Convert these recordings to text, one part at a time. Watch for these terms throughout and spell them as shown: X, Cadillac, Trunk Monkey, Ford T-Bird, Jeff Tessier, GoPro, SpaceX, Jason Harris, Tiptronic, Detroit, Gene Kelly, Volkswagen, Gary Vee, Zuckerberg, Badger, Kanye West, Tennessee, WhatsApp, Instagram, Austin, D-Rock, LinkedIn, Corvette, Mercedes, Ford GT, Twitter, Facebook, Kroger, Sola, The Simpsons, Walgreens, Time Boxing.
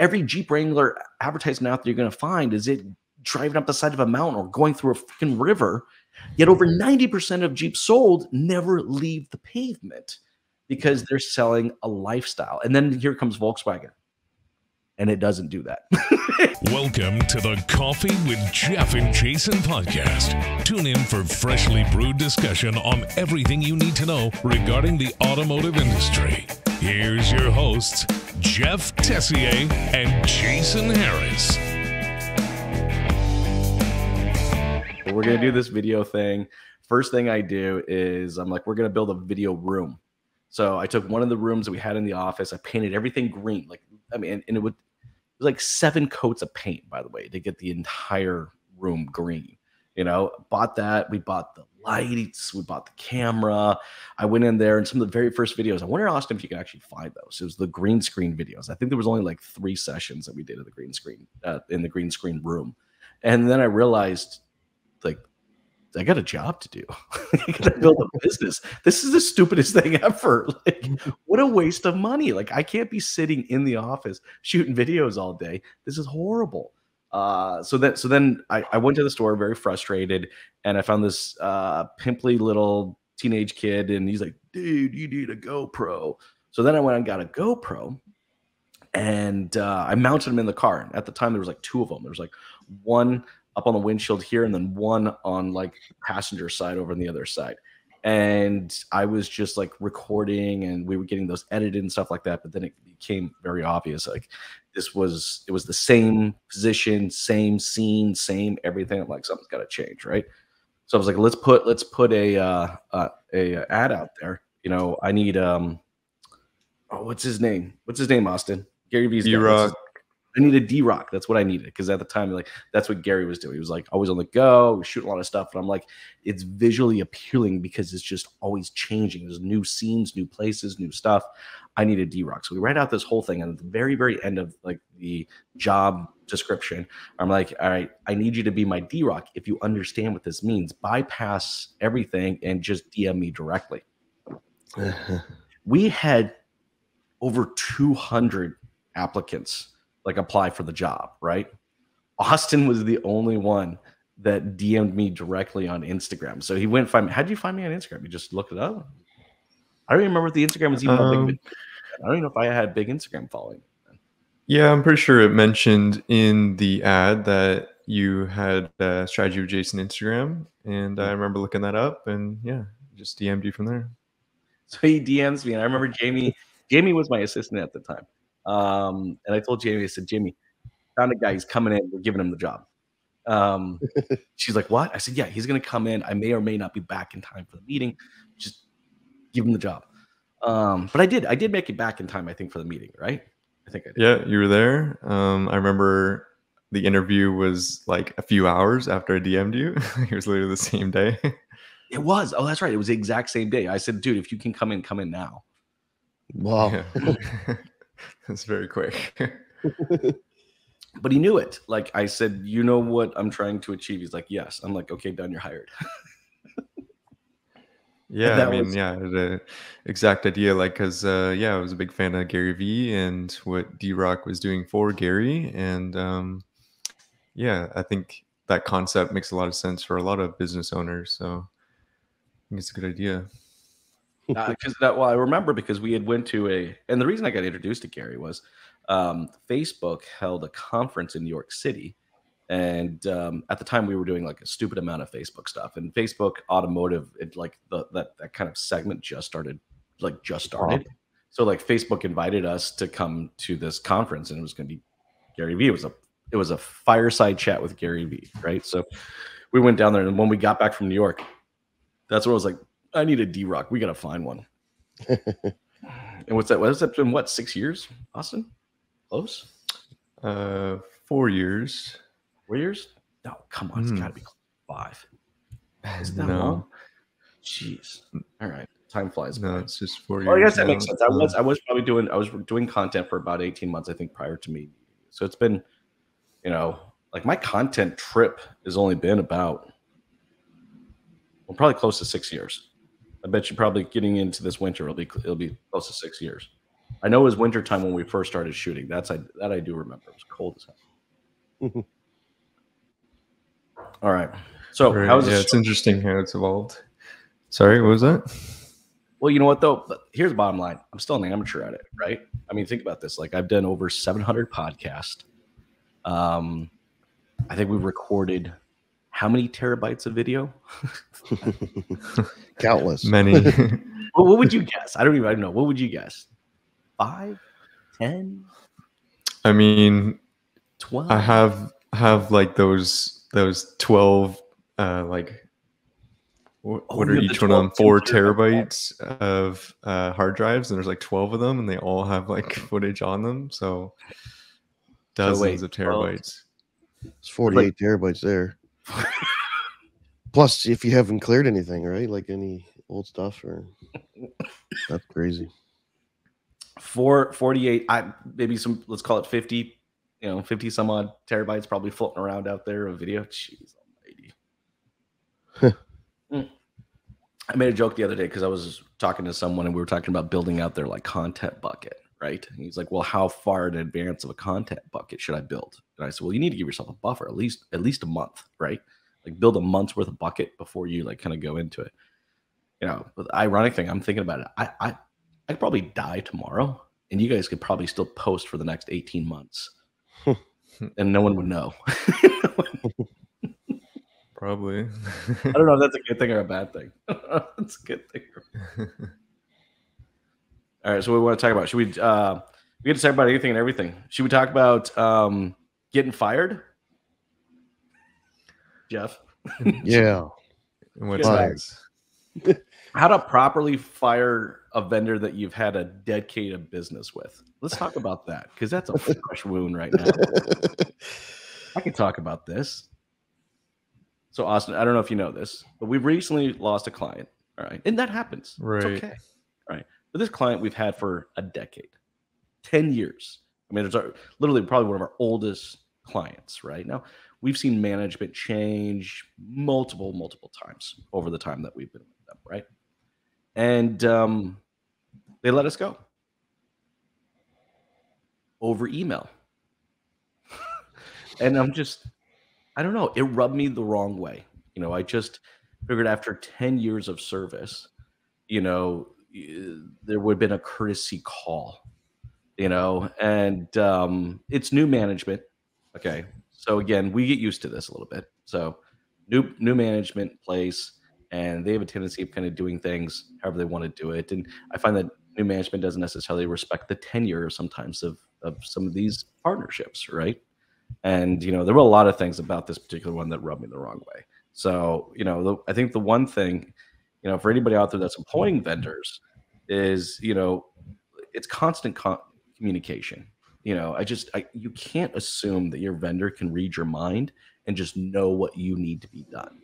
Every Jeep Wrangler advertisement out there you're going to find is it driving up the side of a mountain or going through a freaking river. Yet over 90% of Jeeps sold never leave the pavement because they're selling a lifestyle. And then here comes Volkswagen, and it doesn't do that. Welcome to the Coffee with Jeff and Jason podcast. Tune in for freshly brewed discussion on everything you need to know regarding the automotive industry. Here's your hosts, Jeff Tessier and Jason Harris. We're going to do this video thing. First thing I do is I'm like, we're going to build a video room. So I took one of the rooms that we had in the office. I painted everything green. Like, I mean, and it was like 7 coats of paint, by the way, to get the entire room green. You know, bought that. We bought the lights. We bought the camera. I went in there and some of the very first videos. I wonder, Austin, if you can actually find those. It was the green screen videos. I think there was only like 3 sessions that we did of the green screen in the green screen room. And then I realized, like, I got a job to do. I got to build a business. This is the stupidest thing ever. Like, what a waste of money. Like, I can't be sitting in the office shooting videos all day. This is horrible. So then I went to the store very frustrated, and I found this pimply little teenage kid, and he's like, dude, you need a GoPro. So then I went and got a GoPro, and I mounted him in the car. And at the time, there was like 2 of them. There was like one up on the windshield here, and then one on like passenger side over on the other side. And I was just like recording, and we were getting those edited and stuff like that. But then it became very obvious. Like, it was the same position, same scene, same everything. I'm like, something's got to change. Right. So I was like, let's put a ad out there. You know, I need, what's his name? Austin, Gary Vee's D-Rock. I need a D-Rock. That's what I needed. Because at the time, like, that's what Gary was doing. He was like always on the go, shooting a lot of stuff. And I'm like, it's visually appealing because it's just always changing. There's new scenes, new places, new stuff. I need a D-Rock. So we write out this whole thing. And at the very, very end of like the job description, I'm like, all right, I need you to be my D-Rock. If you understand what this means, bypass everything and just DM me directly. We had over 200 applicants like apply for the job, right? Austin was the only one that DM'd me directly on Instagram. So he went and find me. How did you find me on Instagram? You just looked it up? I don't even remember if the Instagram was even big. I don't even know if I had a big Instagram following. Yeah, I'm pretty sure it mentioned in the ad that you had Strategy with Jason Instagram. And I remember looking that up, and yeah, just DM'd you from there. So he DMs me, and I remember Jamie was my assistant at the time. And I told Jamie, I said, Jamie, found a guy, he's coming in, we're giving him the job. She's like, what? I said, yeah, he's going to come in. I may or may not be back in time for the meeting. Just give him the job. But I did make it back in time, I think, for the meeting, right? I think I did. Yeah, you were there. I remember the interview was like a few hours after I DM'd you. It was literally the same day. It was. Oh, that's right. It was the exact same day. I said, dude, if you can come in now. Wow. Yeah. That's very quick. But he knew it. Like, I said, you know what I'm trying to achieve? He's like, yes. I'm like, okay, done. You're hired. Yeah, I mean, yeah, the exact idea. Like, because, yeah, I was a big fan of Gary Vee and what D-Rock was doing for Gary. And, yeah, I think that concept makes a lot of sense for a lot of business owners. So I think it's a good idea. Because I remember because we had went to and the reason I got introduced to Gary was Facebook held a conference in New York City, and at the time we were doing like a stupid amount of Facebook stuff, and Facebook automotive, it like that kind of segment just started. So like Facebook invited us to come to this conference, and it was going to be Gary Vee. It was a fireside chat with Gary Vee, right? So we went down there, and when we got back from New York, that's where I was like, I need a D-Rock. We got to find one. And what's that? What's that been? What, 6 years, Austin? Close? 4 years. 4 years? No, come on. It's got to be 5. Is that long? Jeez. All right. Time flies. No, it's just 4 years. Well, I guess that makes sense. I was doing content for about 18 months, I think, prior to me. So it's been, you know, like my content trip has only been about, well, probably close to 6 years. I bet you probably getting into this winter, it'll be close to 6 years. I know it was wintertime when we first started shooting. That I do remember. It was cold as hell. All right. So right, how's it's interesting how it's evolved. Sorry, what was that? Well, you know what though? Here's the bottom line. I'm still an amateur at it, right? I mean, think about this. Like I've done over 700 podcasts. I think we've recorded how many terabytes of video? Countless. Many. Well, what would you guess? I don't know. What would you guess? 5, 10? I mean, 12. I have like those 12 like what are each one on 4 terabytes of hard drives, and there's like 12 of them, and they all have like footage on them, so dozens of terabytes. It's 48 terabytes there. Plus, if you haven't cleared anything, right? Like any old stuff, or that's crazy. 48, maybe some. Let's call it 50. You know, 50 some odd terabytes probably floating around out there of video. Jeez almighty. I made a joke the other day because I was talking to someone and we were talking about building out their like content bucket, right? And he's like, well, how far in advance of a content bucket should I build? And I said, well, you need to give yourself a buffer, at least a month, right? Like build a month's worth of bucket before you like kind of go into it. You know, but the ironic thing, I'm thinking about it. I could probably die tomorrow and you guys could probably still post for the next 18 months and no one would know. Probably. I don't know if that's a good thing or a bad thing. That's a good thing. All right, so what we want to talk about. Should we get to talk about anything and everything. Should we talk about getting fired? Jeff? Yeah. How to properly fire a vendor that you've had a decade of business with. Let's talk about that, because that's a fresh wound right now. I can talk about this. So, Austin, I don't know if you know this, but we recently lost a client. All right. And that happens. Right. It's okay. All right. But this client we've had for a decade, 10 years. I mean, it's literally probably one of our oldest clients right now. We've seen management change multiple times over the time that we've been with them. Right. And they let us go over email. And I'm just, I don't know. It rubbed me the wrong way. You know, I just figured after 10 years of service, you know, there would have been a courtesy call, you know, and it's new management. Okay. So again, we get used to this a little bit. So new management place, and they have a tendency of kind of doing things however they want to do it. And I find that new management doesn't necessarily respect the tenure sometimes of some of these partnerships, right? And, you know, there were a lot of things about this particular one that rubbed me the wrong way. So, you know, I think the one thing, you know, for anybody out there that's employing vendors is, you know, it's constant communication. You know, you can't assume that your vendor can read your mind and just know what you need to be done.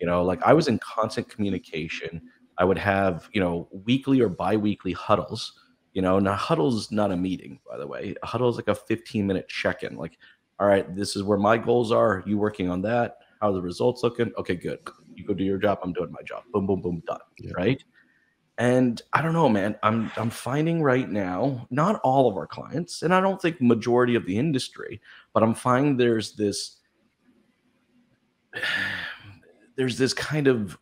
You know, like I was in constant communication. I would have, you know, weekly or biweekly huddles. You know, now huddles is not a meeting, by the way. A huddle is like a 15-minute check-in, like, all right, this is where my goals are. You working on that? How are the results looking? Okay, good. You go do your job. I'm doing my job. Boom, boom, boom, done. Yeah. Right? And I don't know, man. I'm finding right now, not all of our clients, and I don't think majority of the industry, but I'm finding there's this kind of,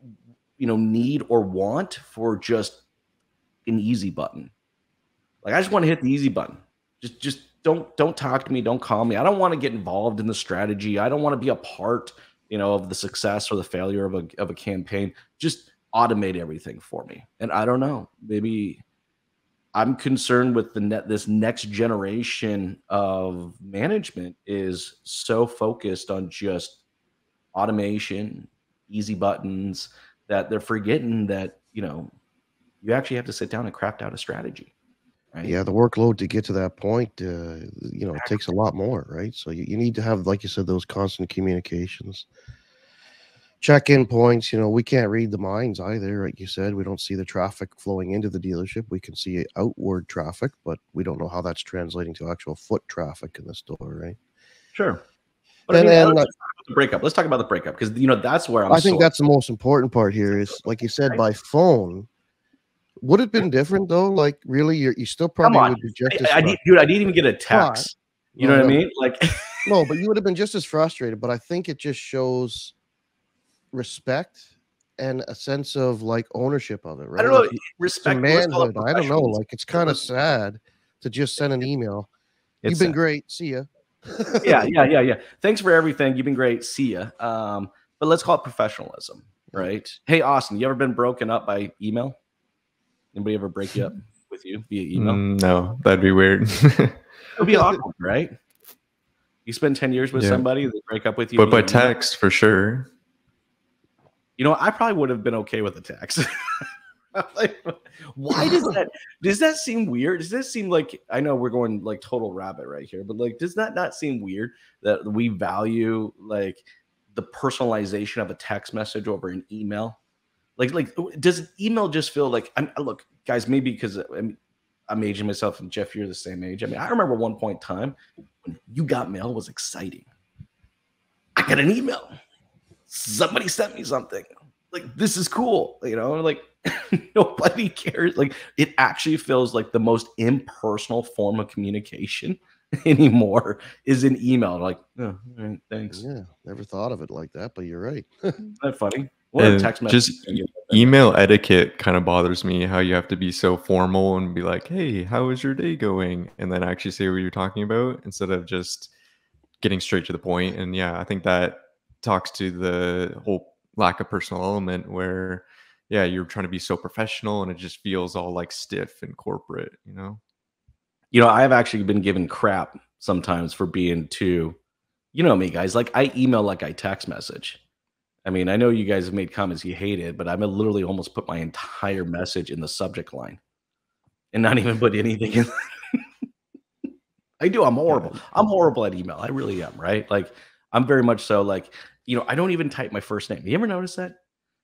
you know, need or want for just an easy button. Like I just want to hit the easy button. Just don't talk to me. Don't call me. I don't want to get involved in the strategy. I don't want to be a part, you know, of the success or the failure of a campaign. Just automate everything for me. And I don't know, maybe I'm concerned with this next generation of management is so focused on just automation, easy buttons, that they're forgetting that, you know, you actually have to sit down and craft out a strategy. Right. Yeah, the workload to get to that point, you know, it takes a lot more, right? So you need to have, like you said, those constant communications, check-in points. You know, we can't read the minds either. Like you said, we don't see the traffic flowing into the dealership. We can see outward traffic, but we don't know how that's translating to actual foot traffic in the store, right? Sure. But the breakup. Let's talk about the breakup, because, you know, that's where I think that's the most important part here is, like you said, by phone. Would it have been different though? Like, really, you still probably would be just as frustrated. Dude, I didn't even get a text. You know what I mean? Like, no, but you would have been just as frustrated. But I think it just shows respect and a sense of like ownership of it, right? I don't know, like, respect, manhood. I don't know. Like, it's kind of sad to just send an email. You've been great. See ya. Yeah. Thanks for everything. You've been great. See ya. But let's call it professionalism, right? Hey, Austin, you ever been broken up by email? Anybody ever break you up with you via email? No, that'd be weird. It'd be awkward, right? You spend 10 years with somebody, they break up with you. But by text, for sure. You know, I probably would have been okay with a text. Like, why does that seem weird? Does this seem like, I know we're going like total rabbit right here, but like, does that not seem weird that we value like the personalization of a text message over an email? Like, does email just feel like, look, guys, maybe because I'm aging myself and Jeff, you're the same age. I mean, I remember one point in time when you got mail was exciting. I got an email. Somebody sent me something. Like, this is cool. You know, like nobody cares. Like, it actually feels like the most impersonal form of communication anymore is an email. Like, oh, all right, thanks. Yeah, never thought of it like that, but you're right. Isn't that funny? Text just email etiquette kind of bothers me, how you have to be so formal and be like, hey, how is your day going? And then actually say what you're talking about instead of just getting straight to the point. And yeah, I think that talks to the whole lack of personal element where, yeah, you're trying to be so professional and it just feels all like stiff and corporate, you know? You know, I've actually been given crap sometimes for being too, you know me, guys, like I email like I text message. I mean, I know you guys have made comments you hate it, but I've literally almost put my entire message in the subject line and not even put anything in. I do. I'm horrible. I'm horrible at email. I really am, right? Like, I'm very much so like, you know, I don't even type my first name. You ever notice that?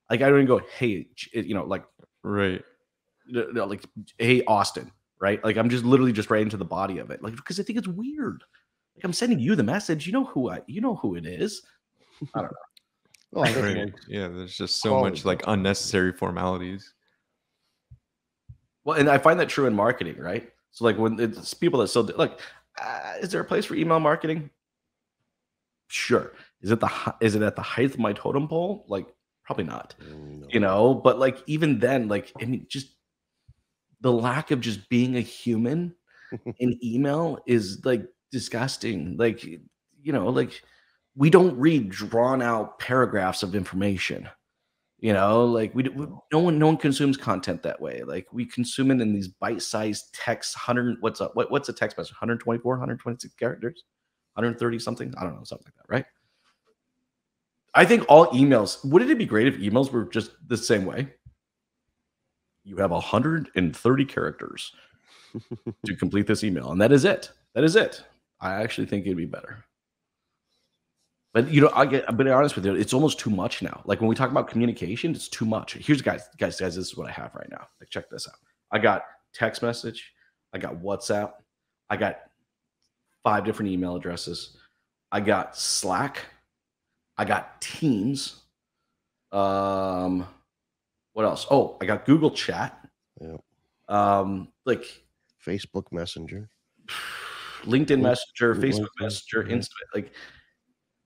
Like, I don't even go, hey, you know, like, right. No, like, hey, Austin, right? Like, I'm just literally just right into the body of it. Like, because I think it's weird. Like, I'm sending you the message. You know who you know who it is. I don't know. Oh, right. Yeah, there's just so much like unnecessary formalities. Well, and I find that true in marketing, right? So like when it's people that still like, is there a place for email marketing? Sure. Is it at the height of my totem pole? Like, probably not. No. You know, but like even then, like, I mean, just the lack of just being a human in email is like disgusting. Like, you know, like. We don't read drawn out paragraphs of information, you know, like no one consumes content that way. Like we consume it in these bite-sized texts, what's a text message? 124, 126 characters, 130 something. I don't know, something like that. Right. I think all emails, wouldn't it be great if emails were just the same way? You have 130 characters to complete this email. And that is it. That is it. I actually think it'd be better. But, you know, I'll be honest with you. It's almost too much now. Like when we talk about communication, it's too much. Here's guys, this is what I have right now. Like, check this out. I got text message. I got WhatsApp. I got 5 different email addresses. I got Slack. I got Teams. What else? Oh, I got Google Chat. Yeah. Like Facebook Messenger, LinkedIn Messenger, Facebook Messenger, Instagram. Like,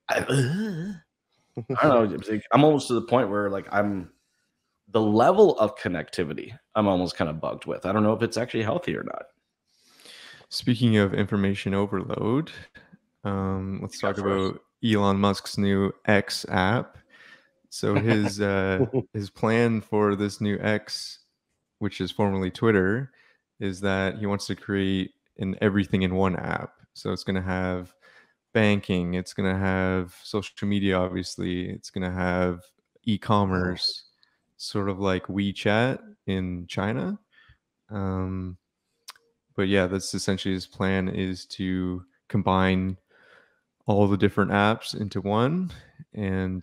I don't know. I'm almost to the point where like the level of connectivity I'm almost kind of bugged with. I don't know if it's actually healthy or not. Speaking of information overload, let's talk about Elon Musk's new X app. So his plan for this new X, which is formerly Twitter, is that he wants to create an everything in one app. So it's going to have banking, it's going to have social media, obviously, it's going to have e-commerce, sort of like WeChat in China. But yeah, that's essentially his plan, is to combine all the different apps into one and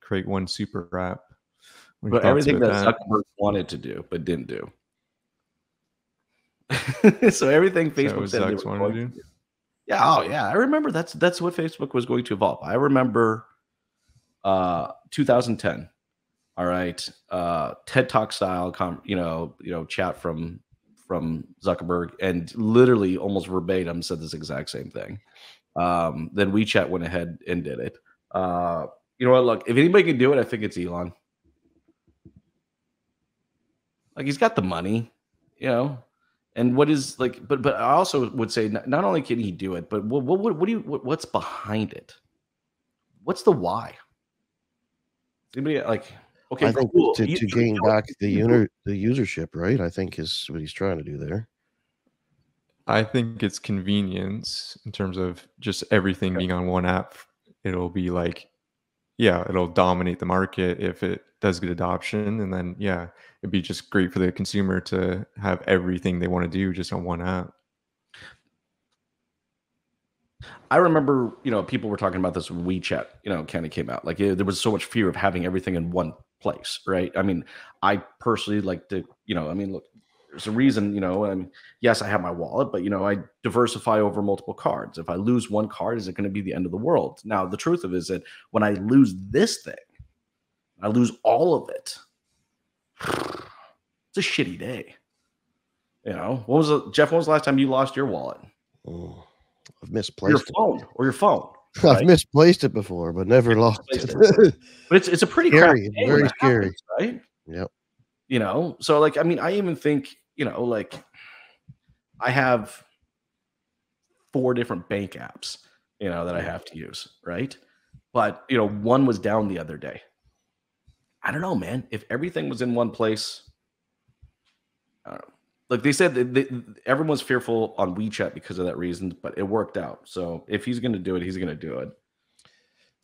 create one super app. But everything that Zuckerberg wanted to do but didn't do. So everything Facebook said they wanted to do. Yeah, oh yeah, I remember that's what Facebook was going to evolve. I remember 2010 All right. TED Talk style, chat from Zuckerberg, and literally almost verbatim said this exact same thing. Then WeChat went ahead and did it. You know what? Look, if anybody can do it, I think it's Elon. Like, he's got the money, you know. And what is like? But I also would say not only can he do it, but what's behind it? What's the why? Anybody like? Okay, I think cool. to gain back the usership, right? I think is what he's trying to do there. I think it's convenience in terms of just everything being on one app. It'll be like, yeah, it'll dominate the market if it does get adoption. And then, yeah, it'd be just great for the consumer to have everything they want to do just on one app. I remember, people were talking about this when WeChat, kind of came out. Like, there was so much fear of having everything in one place, right? I mean, I personally like to, look, there's a reason, yes, I have my wallet, but, I diversify over multiple cards. If I lose one card, is it going to be the end of the world? Now, the truth of it is that when I lose this thing, I lose all of it. It's a shitty day. Jeff, when was the last time you lost your wallet? Oh. I've misplaced your phone. Right? I've misplaced it before, but never lost it. But it's a pretty scary, very scary, happens, right? Yep. So like, I mean, I even think, like, I have 4 different bank apps, that I have to use, right? But one was down the other day. I don't know, man. If everything was in one place, I don't know. Like they said, everyone's fearful on WeChat because of that reason, but it worked out. So if he's going to do it, he's going to do it.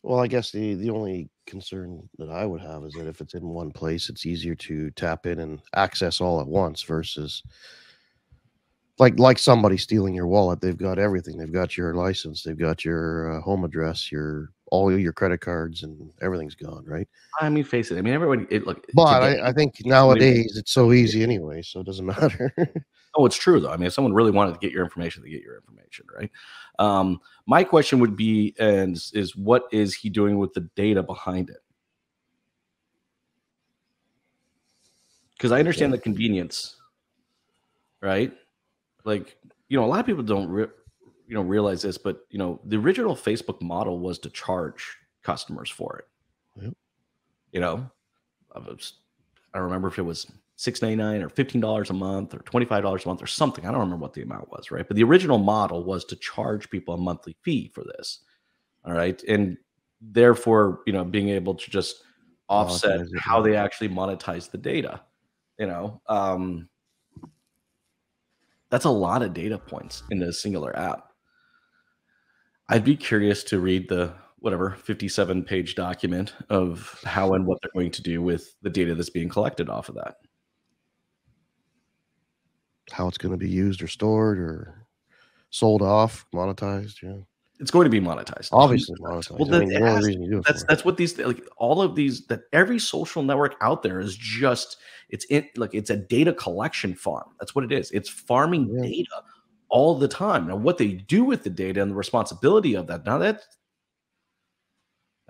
Well, I guess the only concern that I would have is that if it's in one place, it's easier to tap in and access all at once versus like somebody stealing your wallet. They've got everything. They've got your license. They've got your home address, all your credit cards, and everything's gone, right? I mean, face it. I mean, everybody. But I think nowadays it's so easy anyway, so it doesn't matter. Oh, it's true though. I mean, if someone really wanted to get your information, they get your information, right? My question would be, what is he doing with the data behind it? Because I understand the convenience, right? Like, a lot of people don't realize this, but the original Facebook model was to charge customers for it. Yep. I remember if it was $6.99 or $15 a month or $25 a month or something. I don't remember what the amount was, right? But the original model was to charge people a monthly fee for this. All right. And therefore, being able to just offset how they actually monetize the data, that's a lot of data points in a singular app. I'd be curious to read the 57-page document of how and what they're going to do with the data that's being collected off of that. How it's going to be used or stored or sold off, monetized, yeah. It's going to be monetized. Obviously monetized. Well, that's what these every social network out there is just it's a data collection farm. That's what it is. It's farming data all the time. Now, what they do with the data and the responsibility of that, now that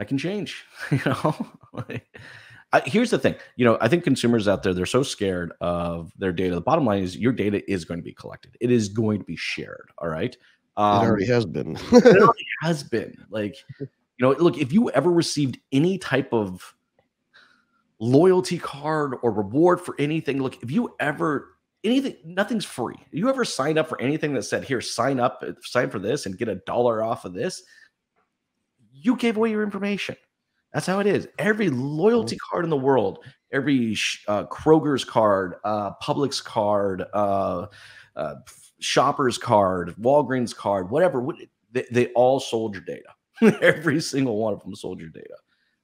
can change. Here's the thing. I think consumers out there, they're so scared of their data. The bottom line is your data is going to be collected. It is going to be shared. All right. It already has been. It already has been. Look, if you ever received any type of loyalty card or reward for anything, look, if you ever nothing's free. If you ever signed up for anything that said, here, sign for this and get $1 off of this, you gave away your information. That's how it is. Every loyalty card in the world, every Kroger's card, Publix card, Shoppers card, Walgreens card, whatever, they all sold your data. Every single one of them sold your data.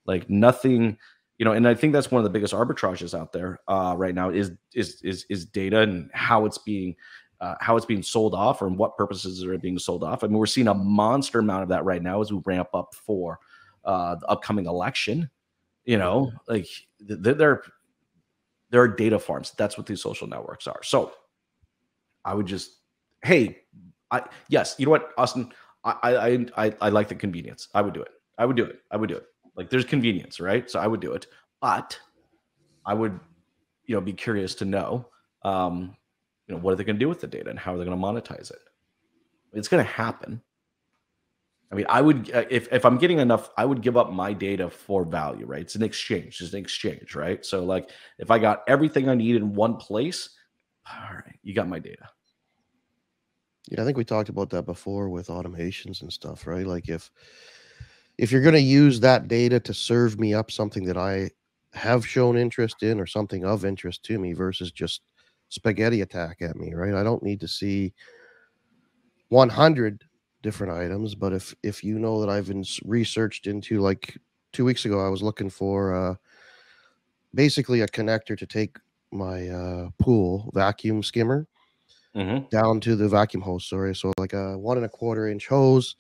Like nothing, and I think that's one of the biggest arbitrages out there right now is data and how it's being sold off or what purposes are it being sold off. I mean, we're seeing a monster amount of that right now as we ramp up for the upcoming election. There are data farms. That's what these social networks are. So I would just, hey, yes, you know what, Austin? I like the convenience. I would do it. Like there's convenience, right? So I would do it. But I would, you know, be curious to know, you know, what are they going to do with the data and how are they going to monetize it? It's going to happen. I mean, I would, if I'm getting enough, I would give up my data for value, right? It's an exchange, right? So like, if I got everything I need in one place, all right, you got my data. Yeah, I think we talked about that before with automations and stuff, right? Like if you're going to use that data to serve me up something that I have shown interest in or something of interest to me versus just spaghetti attack at me, right? I don't need to see 100 different items, but if you know that I've been researched into, like 2 weeks ago, I was looking for basically a connector to take my pool vacuum skimmer down to the vacuum hose, so like a 1 1/4 inch hose,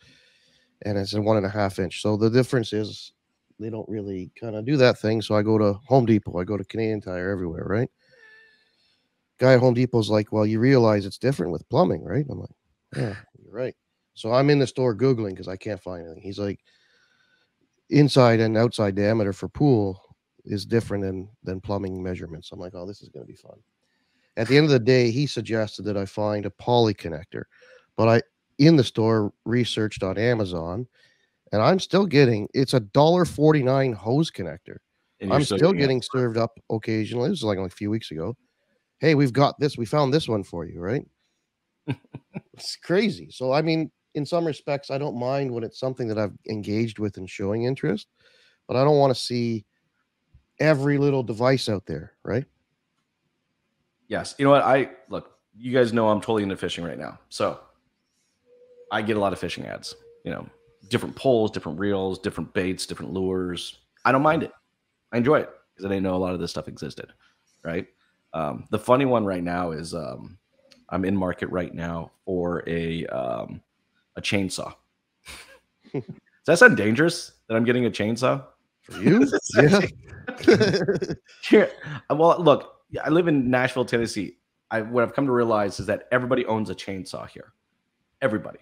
and it's a 1 1/2 inch. So the difference is they don't really kind of do that thing. So I go to Home Depot, I go to Canadian Tire, everywhere, right? Guy at Home Depot's like, well, you realize it's different with plumbing, right? I'm like, yeah, you're right. So I'm in the store Googling because I can't find anything. He's like, inside and outside diameter for pool is different than plumbing measurements. I'm like, oh, this is going to be fun. At the end of the day, he suggested that I find a poly connector, but I, in the store, researched on Amazon, and I'm still getting, it's a $1.49 hose connector. I'm still getting served up occasionally. This is like a few weeks ago. Hey, we've got this. We found this one for you, right? It's crazy. So, I mean, in some respects, I don't mind when it's something that I've engaged with and showing interest, but I don't want to see every little device out there, right? Yes. You know what? I look, you guys know I'm totally into fishing right now. So I get a lot of fishing ads, you know, different poles, different reels, different baits, different lures. I don't mind it. I enjoy it because I didn't know a lot of this stuff existed, right? The funny one right now is I'm in market right now for a chainsaw. Does that sound dangerous that I'm getting a chainsaw? For you? Yeah. Well, look, I live in Nashville, Tennessee. What I've come to realize is that everybody owns a chainsaw here. Everybody.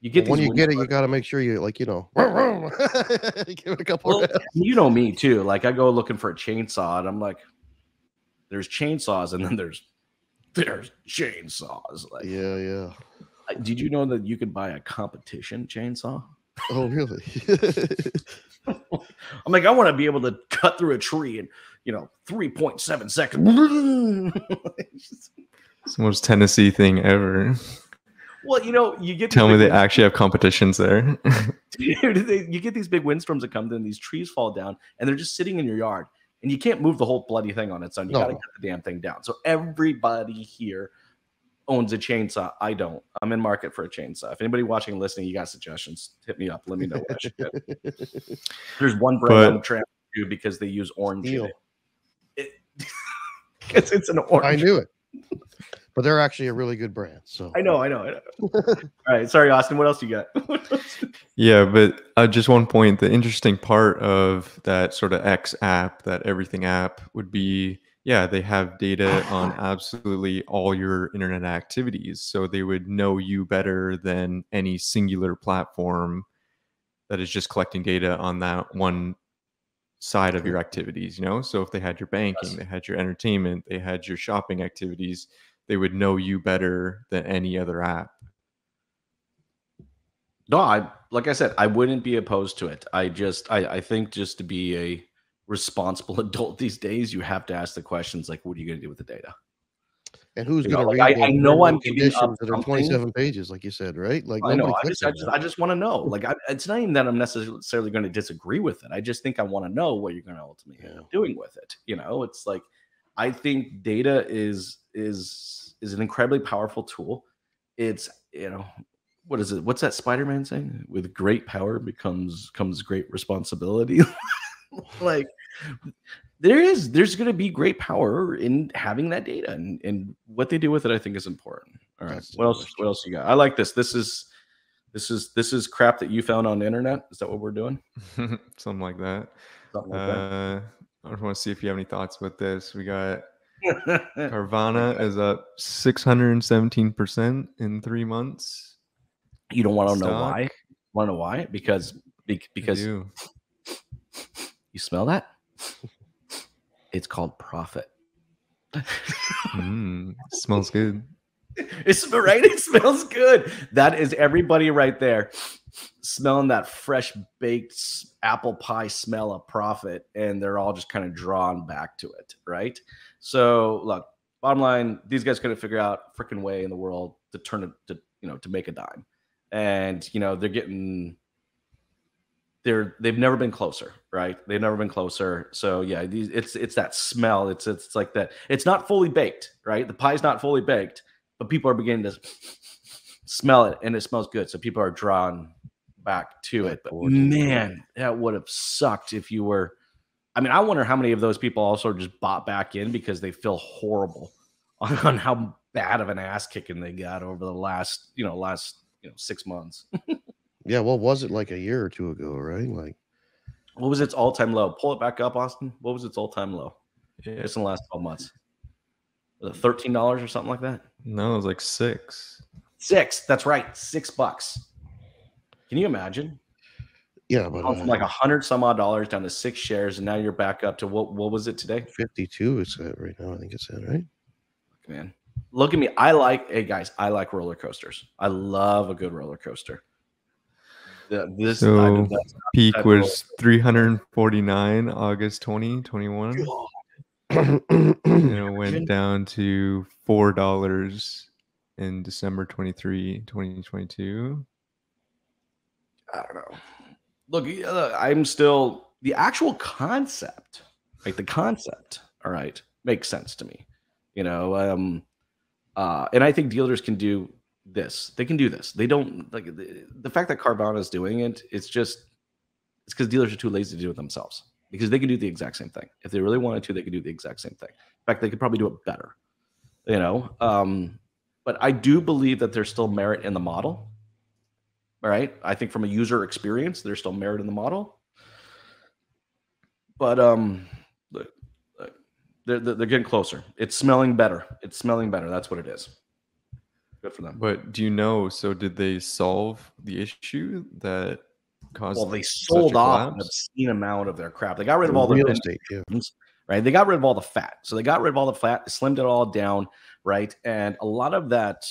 You get when you get it, you got to make sure you, like, you know, give it a couple. Well, you know me too. Like, I go looking for a chainsaw, and I'm like, "There's chainsaws," and then there's chainsaws. Like, yeah. Did you know that you could buy a competition chainsaw? Oh, really? I'm like, I want to be able to cut through a tree in, you know, 3.7 seconds. It's the most Tennessee thing ever. Well, you know, you get. Tell me they actually have competitions there. Dude, you get these big windstorms that come in, these trees fall down, and they're just sitting in your yard, and you can't move the whole bloody thing on its own. You got to cut the damn thing down. So everybody here owns a chainsaw. I don't. I'm in market for a chainsaw. If anybody watching and listening, you got suggestions, hit me up. Let me know what I should get. There's one brand I'm trying to do because they use orange. It's an orange. I knew it. But they're actually a really good brand. So I know. All right. Sorry, Austin. What else you got? Yeah, but just one point. The interesting part of that sort of X app, that everything app, would be, yeah, they have data on absolutely all your internet activities. So they would know you better than any singular platform that is just collecting data on that one side of your activities, you know? So if they had your banking, they had your entertainment, they had your shopping activities, they would know you better than any other app. No, like I said, I wouldn't be opposed to it. I think just to be a responsible adult these days, you have to ask the questions like, what are you going to do with the data? And who's going to read it? I know I'm giving up that are 27 pages, like you said, right? Like, I know. I just want to know. Like, it's not even that I'm necessarily going to disagree with it. I just think I want to know what you're going to ultimately end up doing with it. You know, it's like, I think data is an incredibly powerful tool. It's, you know, what is it? What's that Spider-Man saying? With great power comes great responsibility. Like, there's going to be great power in having that data, and what they do with it, I think, is important. All right. That's what else you got? I like this. This is crap that you found on the internet. Is that what we're doing? Something like that. Something like that. I just want to see if you have any thoughts with this. We got Carvana is up 617% in 3 months. You don't want to know why? Want to know why? Because you smell that? It's called profit. Smells good. It's right. It smells good. That is everybody right there smelling that fresh baked apple pie smell of profit. And they're all just kind of drawn back to it. Right. So look, bottom line, these guys couldn't figure out a freaking way in the world to turn it to, you know, to make a dime. And, you know, they've never been closer, right? They've never been closer. So yeah, it's that smell. It's like that. It's not fully baked, right? The pie's not fully baked, but people are beginning to smell it, and it smells good. So people are drawn back to it. But man, that would have sucked if you were. I mean, I wonder how many of those people also just bought back in because they feel horrible on how bad of an ass kicking they got over the last 6 months. Yeah, well, was it like a year or two ago, right? Like, what was its all-time low? Pull it back up, Austin. What was its all-time low? Yeah. Just in the last 12 months. Was it $13 or something like that? No, it was like $6. $6. That's right. $6. Can you imagine? Yeah, but from like $100 some odd down to 6 shares, and now you're back up to what was it today? 52 is that right now? I think it's that, right? Look, man, look at me. I like roller coasters. I love a good roller coaster. This so peak was 349 August 2021. And it went down to $4 in December 23, 2022. I don't know. Look, I'm still the actual concept, like the concept. All right. Makes sense to me, you know? And I think dealers can do this. They can do this. They don't like the fact that Carvana is doing it. It's because dealers are too lazy to do it themselves, because they can do the exact same thing. If they really wanted to, they could do the exact same thing. In fact, they could probably do it better, you know? But I do believe that there's still merit in the model. All right. I think from a user experience, there's still merit in the model. But they're getting closer. It's smelling better. It's smelling better. That's what it is. Good for them. But do you know, so did they solve the issue that caused? Well, they sold off an obscene amount of their crap. They got rid of all the real estate, right? They got rid of all the fat. So they got rid of all the fat, slimmed it all down. Right. And a lot of that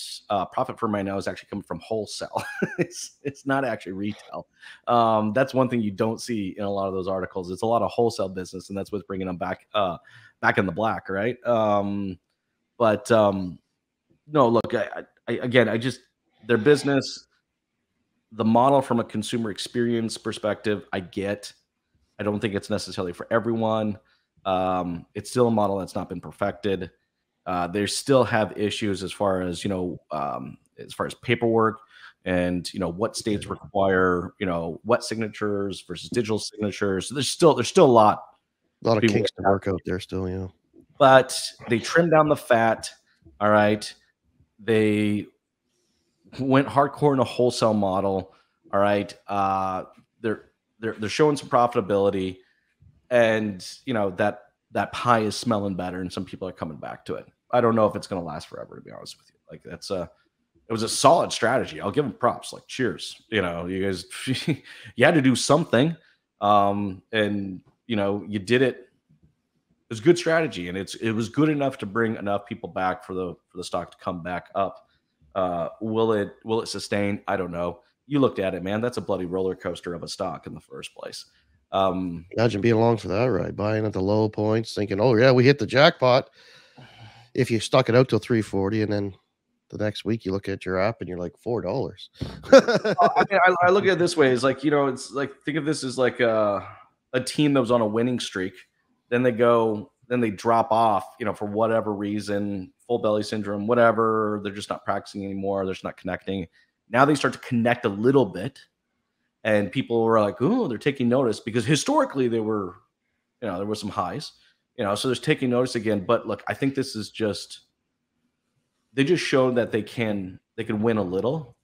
profit from right now is actually coming from wholesale. It's not actually retail. That's one thing you don't see in a lot of those articles. It's a lot of wholesale business, and that's what's bringing them back in the black. Right. No, look, I their business, the model from a consumer experience perspective, I get. I don't think it's necessarily for everyone. It's still a model that's not been perfected. They still have issues as far as, you know, as far as paperwork and, you know, what states require, you know, wet signatures versus digital signatures. So there's still a lot of kinks to work out there still, you know. But they trimmed down the fat. All right. They went hardcore in a wholesale model. All right. They're showing some profitability, and you know, that pie is smelling better, and some people are coming back to it. I don't know if it's going to last forever, to be honest with you. Like, that's it was a solid strategy. I'll give them props. Like, cheers. You know, you guys, you had to do something. And you know, you did it. It was good strategy, and it was good enough to bring enough people back for the stock to come back up. Will it sustain? I don't know. You looked at it, man. That's a bloody roller coaster of a stock in the first place. Imagine being along for that ride, buying at the low points, thinking, "Oh yeah, we hit the jackpot." If you stuck it out till 340, and then the next week you look at your app and you're like $4. I mean, I look at it this way: it's like, you know, it's like, think of this as like a team that was on a winning streak, then they drop off, you know, for whatever reason, full belly syndrome, whatever. They're just not practicing anymore. They're just not connecting. Now they start to connect a little bit. And people were like, "Ooh, they're taking notice," because historically they were, you know, there were some highs, you know, so they're taking notice again. But look, I think this is just, they just showed that they can win a little.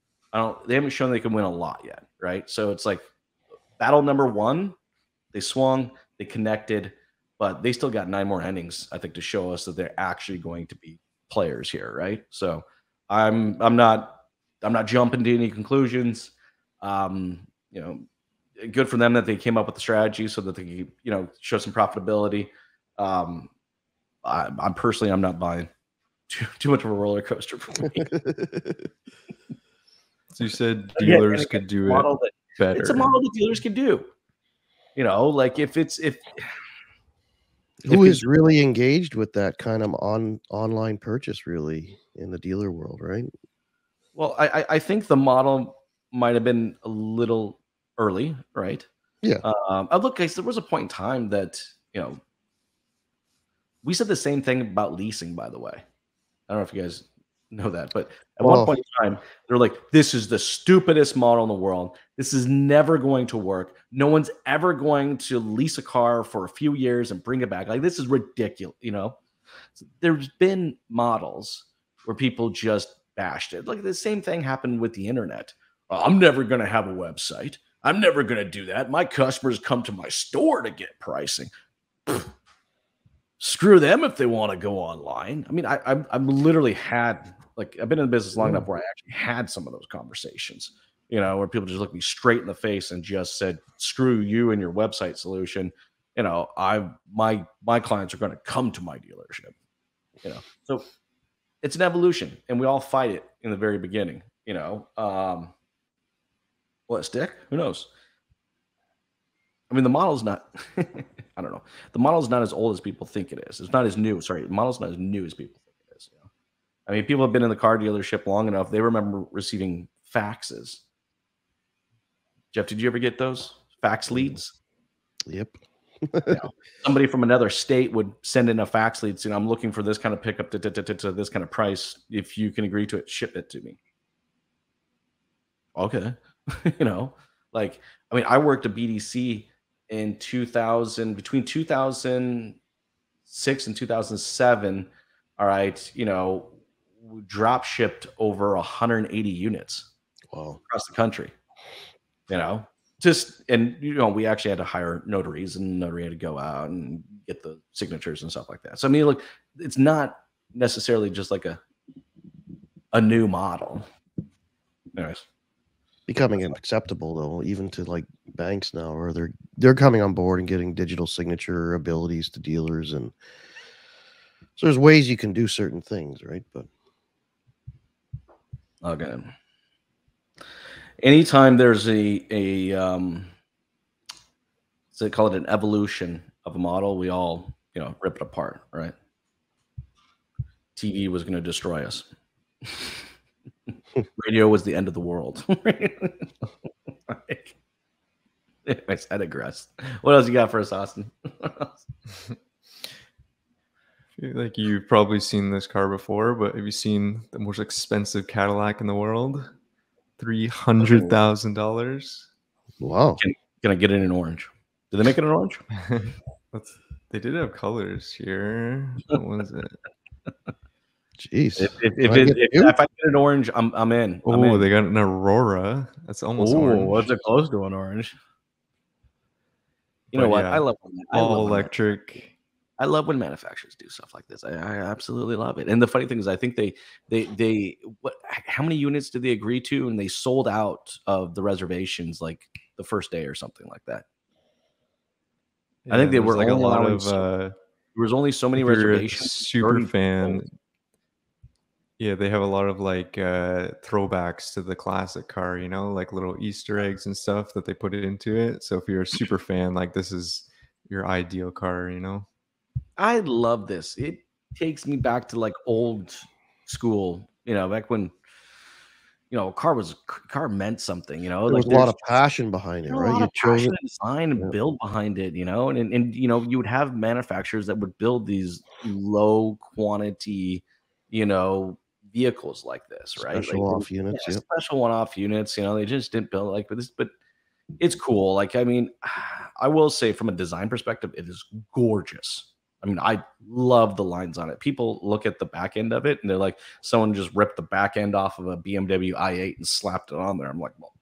They haven't shown they can win a lot yet, right? So it's like battle number one, they swung, they connected, but they still got 9 more endings, I think, to show us that they're actually going to be players here, right? So I'm not jumping to any conclusions. You know, good for them that they came up with the strategy so that they could, you know, show some profitability. I'm personally, I'm not buying. Too much of a roller coaster for me. So you said dealers could do it better. It's a model that dealers could do. You know, like if who is really engaged with that kind of online purchase, really, in the dealer world, right? Well, I think the model might have been a little early, right? Yeah. Look, guys, there was a point in time that, you know, we said the same thing about leasing, by the way. I don't know if you guys know that, but at one point in time, they're like, this is the stupidest model in the world. This is never going to work. No one's ever going to lease a car for a few years and bring it back. Like, this is ridiculous. You know, there's been models where people just bashed it. Like, the same thing happened with the internet. I'm never going to have a website. I'm never going to do that. My customers come to my store to get pricing. Screw them if they want to go online. I mean, I've literally had, like, I've been in the business long enough where I actually had some of those conversations, you know, where people just looked me straight in the face and just said, screw you and your website solution. You know, my clients are going to come to my dealership, you know. So it's an evolution, and we all fight it in the very beginning, you know. Will it stick? Who knows? I mean, the model's not... I don't know. The model's not as old as people think it is. It's not as new. Sorry, the model's not as new as people think it is. You know? I mean, people have been in the car dealership long enough. They remember receiving faxes. Jeff, did you ever get those fax leads? Yep. You know, somebody from another state would send in a fax lead saying, I'm looking for this kind of pickup to this kind of price. If you can agree to it, ship it to me. Okay. You know, like, I mean, I worked at BDC in 2000, between 2006 and 2007, all right, you know, we drop shipped over 180 units across the country, you know, just, and, you know, we actually had to hire notaries, and notary had to go out and get the signatures and stuff like that. So, I mean, look, it's not necessarily just like a new model. Anyways. Becoming acceptable, though, even to like banks now, or they're coming on board and getting digital signature abilities to dealers, and so there's ways you can do certain things, right? But okay, anytime there's so they call it an evolution of a model, we all, you know, rip it apart, right? TV was going to destroy us. Radio was the end of the world. Like, anyways, I digress. What else you got for us, Austin? Like, you've probably seen this car before, but have you seen the most expensive Cadillac in the world? $300,000. Wow. Can I get it in orange? Did they make it in orange? They did have colors here. What was it? Jeez. If I get an orange, I'm in. Oh, they got an Aurora. That's almost orange. What's it close to an orange? You know what? Yeah. I love when all electric. I love when manufacturers do stuff like this. I absolutely love it. And the funny thing is, I think they how many units did they agree to, and they sold out of the reservations like the first day or something like that. Yeah, I think they were like a lot of there was only so many reservations. Super fan. Yeah, they have a lot of like throwbacks to the classic car, you know, like little Easter eggs and stuff that they put it into it. So if you're a super fan, like, this is your ideal car, you know. I love this. It takes me back to like old school, you know, back when, you know, a car meant something, you know. There was like a lot of passion behind it, right? A lot of passion and design and build behind it, you know. And you know, you would have manufacturers that would build these low quantity, you know, vehicles like this, right? Special like, off units, yeah, special one-off units. You know, they just didn't build like this, but it's cool. Like, I mean, I will say from a design perspective, it is gorgeous. I mean, I love the lines on it. People look at the back end of it and they're like, someone just ripped the back end off of a BMW i8 and slapped it on there. I'm like, well,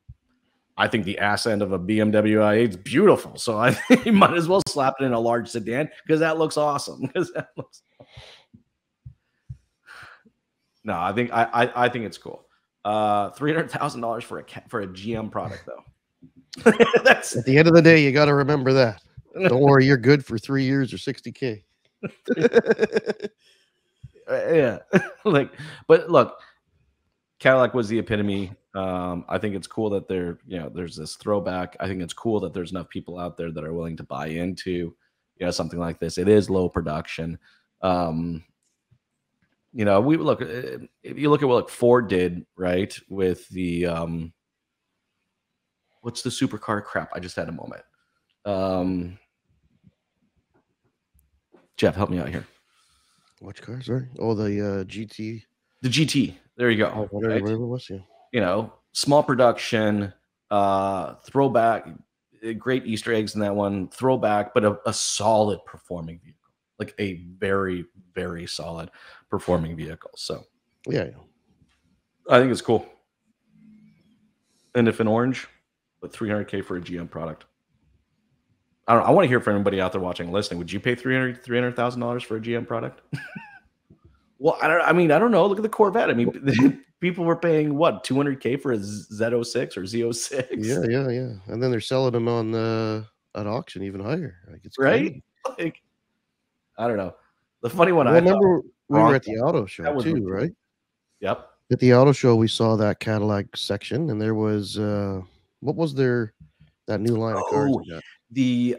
I think the ass end of a BMW i8 is beautiful, so I think you might as well slap it in a large sedan because that looks awesome. Because that looks. No, I think I think it's cool. $300,000 for a GM product, though. That's, at the end of the day, you got to remember that. Don't worry, you're good for 3 years or 60K. Yeah. Like, but look, Cadillac was the epitome. I think it's cool that there, you know, there's this throwback. I think it's cool that there's enough people out there that are willing to buy into, you know, something like this. It is low production. You know, we look, if you look at what like Ford did, right, with the what's the supercar crap? I just had a moment. Jeff, help me out here. Which car? Sorry. Oh, the GT. The GT. There you go. Oh, right? Whatever it was, yeah. You know, small production, throwback, great Easter eggs in that one, throwback, but a solid performing vehicle. Like a very, very solid performing vehicle. So yeah, I think it's cool. And if an orange, but $300K for a GM product. I don't know, I want to hear from anybody out there watching and listening. Would you pay $300,000 for a GM product? Well, I don't know. Look at the Corvette. I mean, people were paying what, $200K for a Z06 or Z06? Yeah. And then they're selling them on at auction even higher. Like, it's right. Crazy. Like, I don't know. The funny one, I remember we were at the auto show too, ridiculous. Right? Yep. At the auto show, we saw that Cadillac section, and there was what was there? That new line of cars. The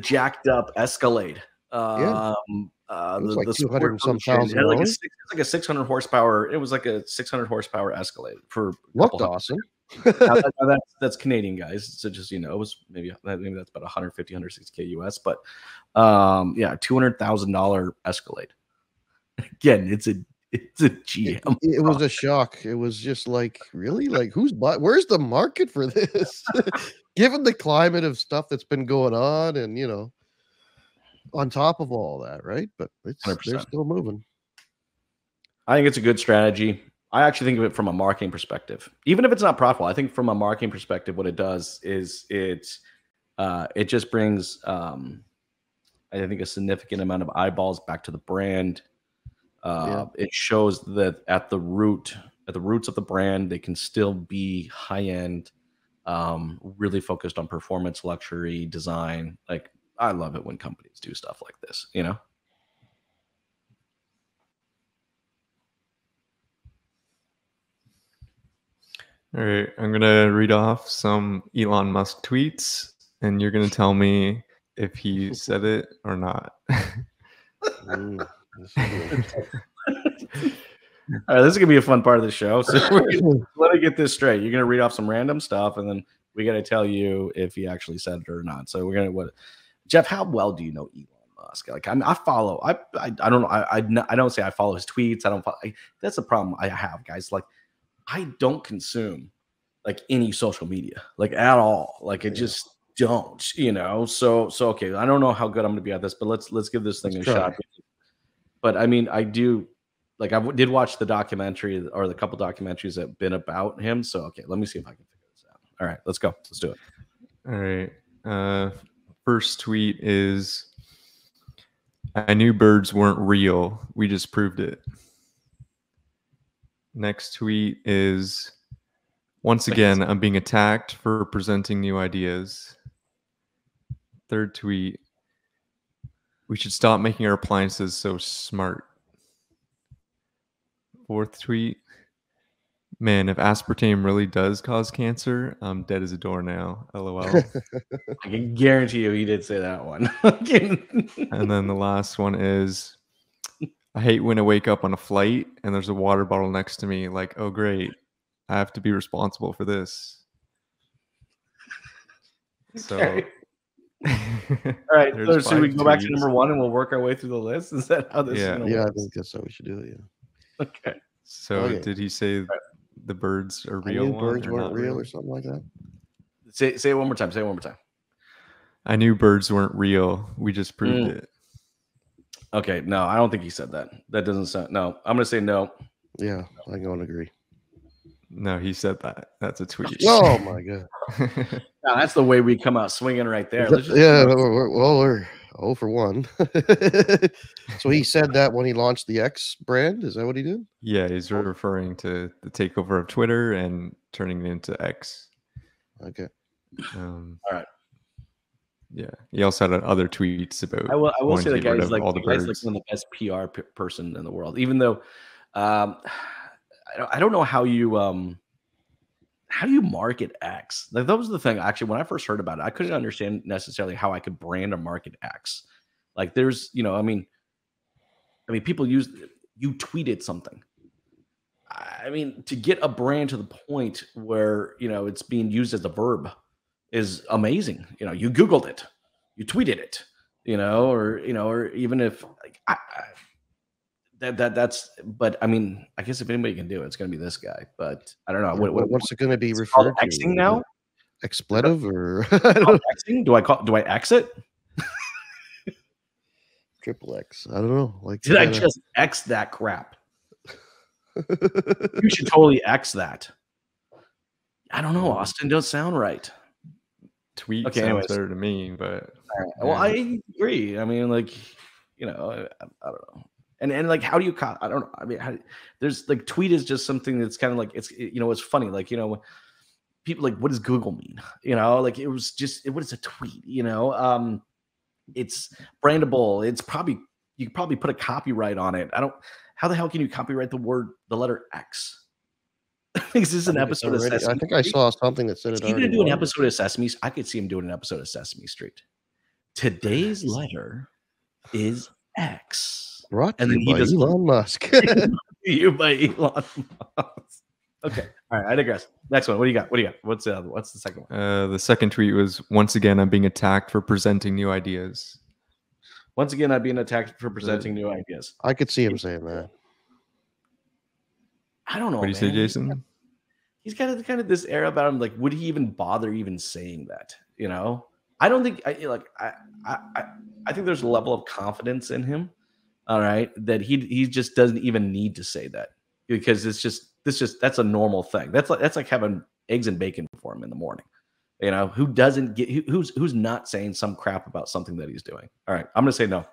jacked up Escalade. It was like 200 and some thousand. It was like a 600 horsepower. It was like a 600 horsepower Escalade for. Looked awesome. That's Canadian, guys. So just, you know, it was maybe that's about 150, 160K US, but yeah, $200,000 Escalade. Again, it's a GM. It was a shock. It was just like, really? Like, where's the market for this? Given the climate of stuff that's been going on and, you know, on top of all that, right? But they're still moving. I think it's a good strategy. I actually think of it from a marketing perspective, even if it's not profitable. I think from a marketing perspective, what it does is it just brings, I think, a significant amount of eyeballs back to the brand. It shows that at the roots of the brand, they can still be high end, really focused on performance, luxury, design. Like, I love it when companies do stuff like this, you know. All right, I'm going to read off some Elon Musk tweets, and you're going to tell me if he said it or not. Ooh, all right, this is going to be a fun part of the show. So let me get this straight. You're going to read off some random stuff, and then we got to tell you if he actually said it or not. So we're going to Jeff, how well do you know Elon Musk? Like, I don't say I follow his tweets. That's the problem I have, guys. Like, I don't consume like any social media, like at all. Like, I just don't, you know? So, okay. I don't know how good I'm going to be at this, but let's give this thing a shot. But I mean, I do, like, I did watch the documentary or the couple documentaries that have been about him. So, okay. Let me see if I can figure this out. All right, let's go. Let's do it. All right. First tweet is, I knew birds weren't real. We just proved it. Next tweet is, once again, I'm being attacked for presenting new ideas. Third tweet, we should stop making our appliances so smart. Fourth tweet, man, if aspartame really does cause cancer, I'm dead as a doornail. LOL. I can guarantee you he did say that one. And then the last one is, I hate when I wake up on a flight and there's a water bottle next to me. Like, oh, great. I have to be responsible for this. Okay. So, all right. So we go back to number one and we'll work our way through the list. Is that how this is going to work? Yeah, I think that's how we should do it. Yeah. Okay. So, did he say the birds are real? Birds weren't real or something like that? Say it one more time. Say it one more time. I knew birds weren't real. We just proved it. Okay, no, I don't think he said that. That doesn't sound. No, I'm gonna say no. Yeah, I don't agree. No, he said that. That's a tweet. Oh my god! Now, that's the way we come out swinging right there. We're 0 for 1. So he said that when he launched the X brand. Is that what he did? Yeah, he's referring to the takeover of Twitter and turning it into X. Okay. All right. Yeah, he also had other tweets about. I will say the guy's like one of the best PR person in the world. Even though, I don't know how do you market X. Like, that was the thing. Actually, when I first heard about it, I couldn't understand necessarily how I could brand or market X. Like, there's, you know, I mean, people use, you tweeted something. I mean, to get a brand to the point where, you know, it's being used as a verb is amazing. You know, you Googled it, you tweeted it, or even if like, but I mean, I guess if anybody can do it, it's going to be this guy, but I don't know. What's it going to be referred to? Xing now? Expletive or? Xing? Do I X it? Triple X. I don't know. Like, did I just X that crap? You should totally X that. I don't know. Austin doesn't sound right. Tweet okay, sounds better to me, but yeah. Well, I agree. I mean, like, you know, I don't know. And like, how do you? I don't know. I mean, there's like, tweet is just something that's kind of like, it's, you know, it's funny. Like, you know, people like, what does Google mean? You know, like, it was just, what is a tweet? You know, it's brandable. It's probably, you could probably put a copyright on it. How the hell can you copyright the letter X? This is an episode of Sesame. I think I saw something that said it. He's going to do an episode of Sesame. I could see him doing an episode of Sesame Street. Today's letter is X. Brought to you by Elon Musk. You by Elon Musk. Okay. All right. I digress. Next one. What do you got? What's the second one? The second tweet was, once again, I'm being attacked for presenting new ideas. Once again, I'm being attacked for presenting new ideas. I could see him saying that. I don't know. What do you say, Jason? He's got kind of this air about him. Like, would he even bother even saying that? You know, I don't think. I think there's a level of confidence in him. All right, that he just doesn't even need to say that, because it's just that's a normal thing. That's like having eggs and bacon for him in the morning. You know, who doesn't get, who's not saying some crap about something that he's doing? All right, I'm going to say no.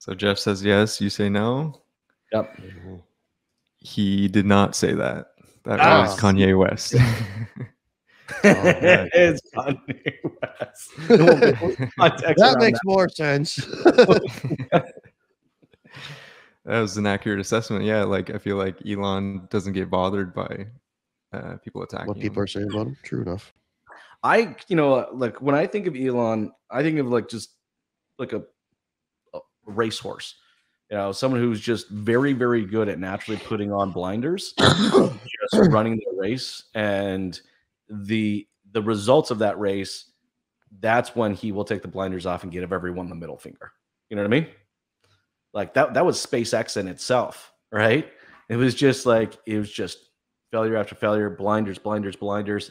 So Jeff says yes, you say no? Yep. He did not say that. That was Kanye West. It's Kanye West. That makes more sense. That was an accurate assessment. Yeah, like, I feel like Elon doesn't get bothered by people attacking what people are saying about him. True enough. You know, like, when I think of Elon, I think of like just like a racehorse, you know, someone who's just very, very good at naturally putting on blinders, just running the race, and the results of that race. That's when he will take the blinders off and give everyone the middle finger. You know what I mean? Like, that was SpaceX in itself, right? It was just failure after failure, blinders.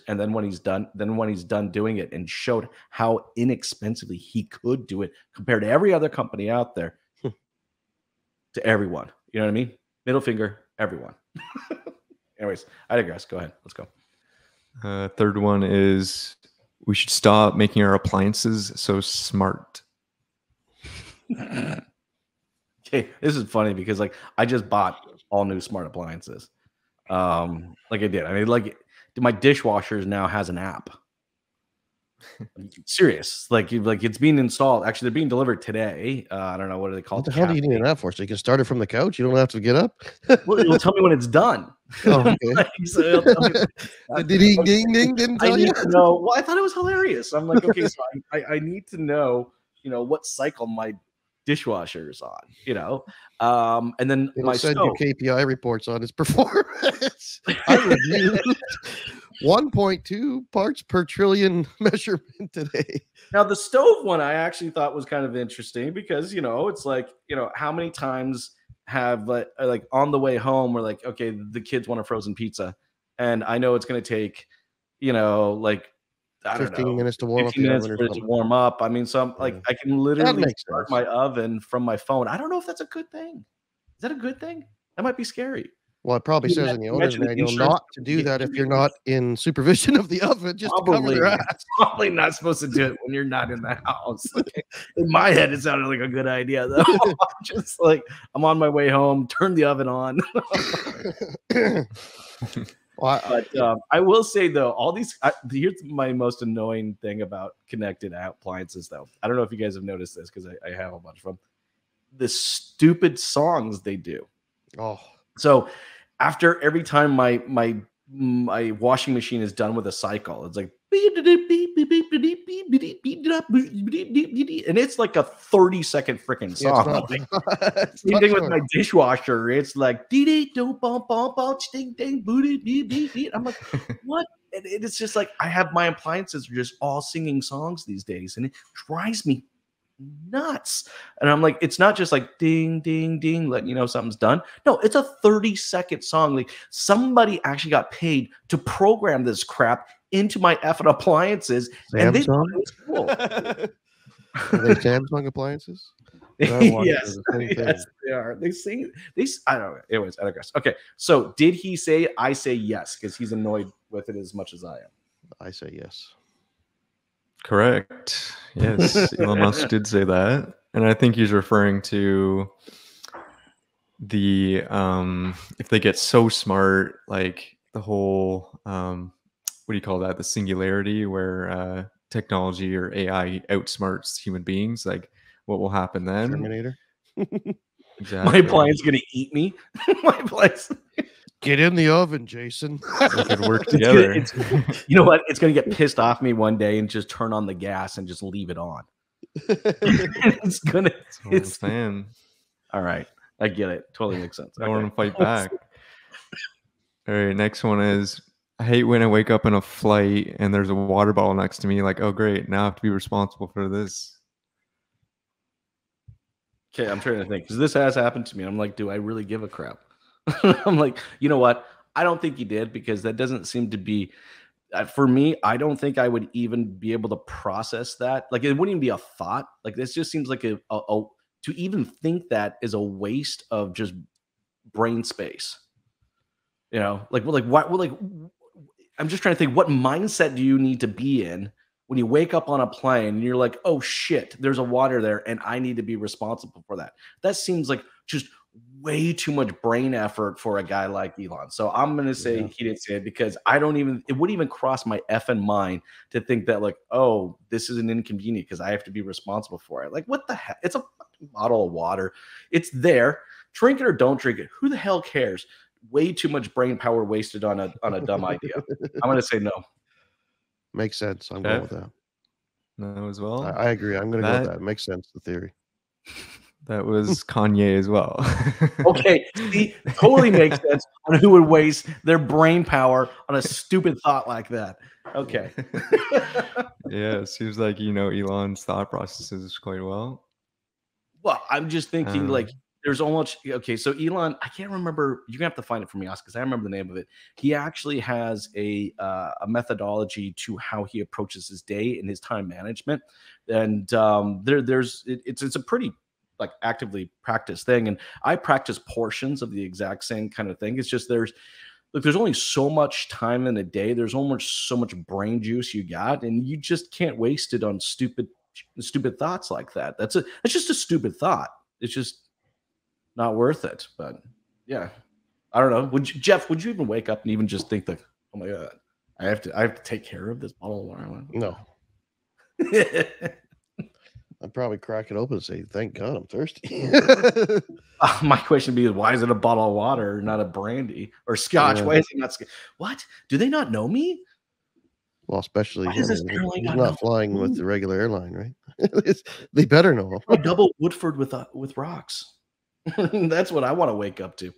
And then when he's done doing it and showed how inexpensively he could do it compared to every other company out there, to everyone. You know what I mean? Middle finger, everyone. Anyways, I digress. Go ahead. Let's go. Third one is, we should stop making our appliances so smart. Okay. This is funny because, like, I just bought all new smart appliances. Like I did. I mean, like, my dishwasher now has an app. Serious. Like it's being installed. Actually, they're being delivered today. I don't know what do they call it. What the hell do you need an app for? So you can start it from the couch. You don't have to get up. Well, it'll tell me when it's done. Oh, okay. Like, so ding ding. I need to know. Well, I thought it was hilarious. I'm like, okay, so I need to know, you know, what cycle my dishwasher is on, you know, and then my send stove. Your KPI reports on his performance. I reviewed 1.2 parts per trillion measurement today. Now, the stove one I actually thought was kind of interesting because, you know, it's like, you know, how many times have like on the way home we're like, okay, the kids want a frozen pizza, and I know it's going to take, you know, like, I don't 15 know, minutes to warm 15 up. Minutes for it to warm up. I mean, so I'm like, I can literally start my oven from my phone. I don't know if that's a good thing. Is that a good thing? That might be scary. Well, it probably says in the owner's manual not to do that if you're not in supervision of the oven. Just probably, probably not supposed to do it when you're not in the house. Like, in my head, it sounded like a good idea though. I'm just like, I'm on my way home. Turn the oven on. Well, I will say though, here's my most annoying thing about connected appliances though. I don't know if you guys have noticed this because I have a bunch of them. The stupid songs they do. Oh, so after every time my washing machine is done with a cycle, it's like, and it's like a 30-second freaking song. Same thing with my dishwasher. It's like, I'm like, what? And it's just like, I have my appliances are just all singing songs these days, and it drives me nuts. And I'm like, it's not just like ding, ding, ding, letting you know something's done. No, it's a 30-second song. Like somebody actually got paid to program this crap into my effing appliances. Samsung? And they Are they Samsung appliances? Yes, they are. They sing these. I don't know. Anyways, I digress. Okay. So did he say, I say yes, because he's annoyed with it as much as I am. I say yes. Correct. Yes. Elon Musk did say that. And I think he's referring to the, if they get so smart, like the whole, what do you call that? The singularity where technology or AI outsmarts human beings. Like what will happen then? Terminator. Exactly. My appliance going to eat me. My appliance. Get in the oven, Jason. We could work together. You know what? It's going to get pissed off me one day and just turn on the gas and just leave it on. It's going to. It's saying. All right. I get it. Totally makes sense. I want to fight back. All right. Next one is, I hate when I wake up in a flight and there's a water bottle next to me. Like, oh, great. Now I have to be responsible for this. Okay. I'm trying to think because this has happened to me. I'm like, do I really give a crap? I'm like, you know what? I don't think he did, because that doesn't seem to be, for me, I don't think I would even be able to process that. Like, it wouldn't even be a thought. Like, this just seems like to even think that is a waste of just brain space. You know, like, well, like, what, well, like, I'm just trying to think, what mindset do you need to be in when you wake up on a plane and you're like, oh shit, there's a water there and I need to be responsible for that? That seems like just way too much brain effort for a guy like Elon. So I'm going to say he didn't say it, because I don't even, it wouldn't even cross my effing mind to think that, like, oh, this is an inconvenience because I have to be responsible for it. Like, what the heck? It's a fucking bottle of water. It's there. Drink it or don't drink it. Who the hell cares? Way too much brain power wasted on a dumb idea. I'm going to say no. Makes sense. I'm going with that. No as well. I agree. I'm going to go with that. Makes sense, the theory. That was Kanye as well. Okay. See, totally makes sense on who would waste their brain power on a stupid thought like that. Okay. Yeah, it seems like you know Elon's thought processes quite well. Well, I'm just thinking like there's almost, okay, so Elon, I can't remember. You're going to have to find it for me, Oscar, because I remember the name of it. He actually has a methodology to how he approaches his day and his time management. And it's a pretty like actively practice thing. And I practice portions of the exact same kind of thing. It's just there's only so much time in a day. There's almost so much brain juice you got, and you just can't waste it on stupid thoughts like that. That's just a stupid thought. It's just not worth it. But yeah, I don't know. Would you even wake up and even just think that, oh my God, I have to take care of this bottle of water? No. I'd probably crack it open and say, thank God I'm thirsty. My question would be, why is it a bottle of water, not a brandy or scotch? Why is it not scotch? What? Do they not know me? Well, especially him. He's not flying with the regular airline, right? They better know him. Oh, double Woodford with rocks. That's what I want to wake up to.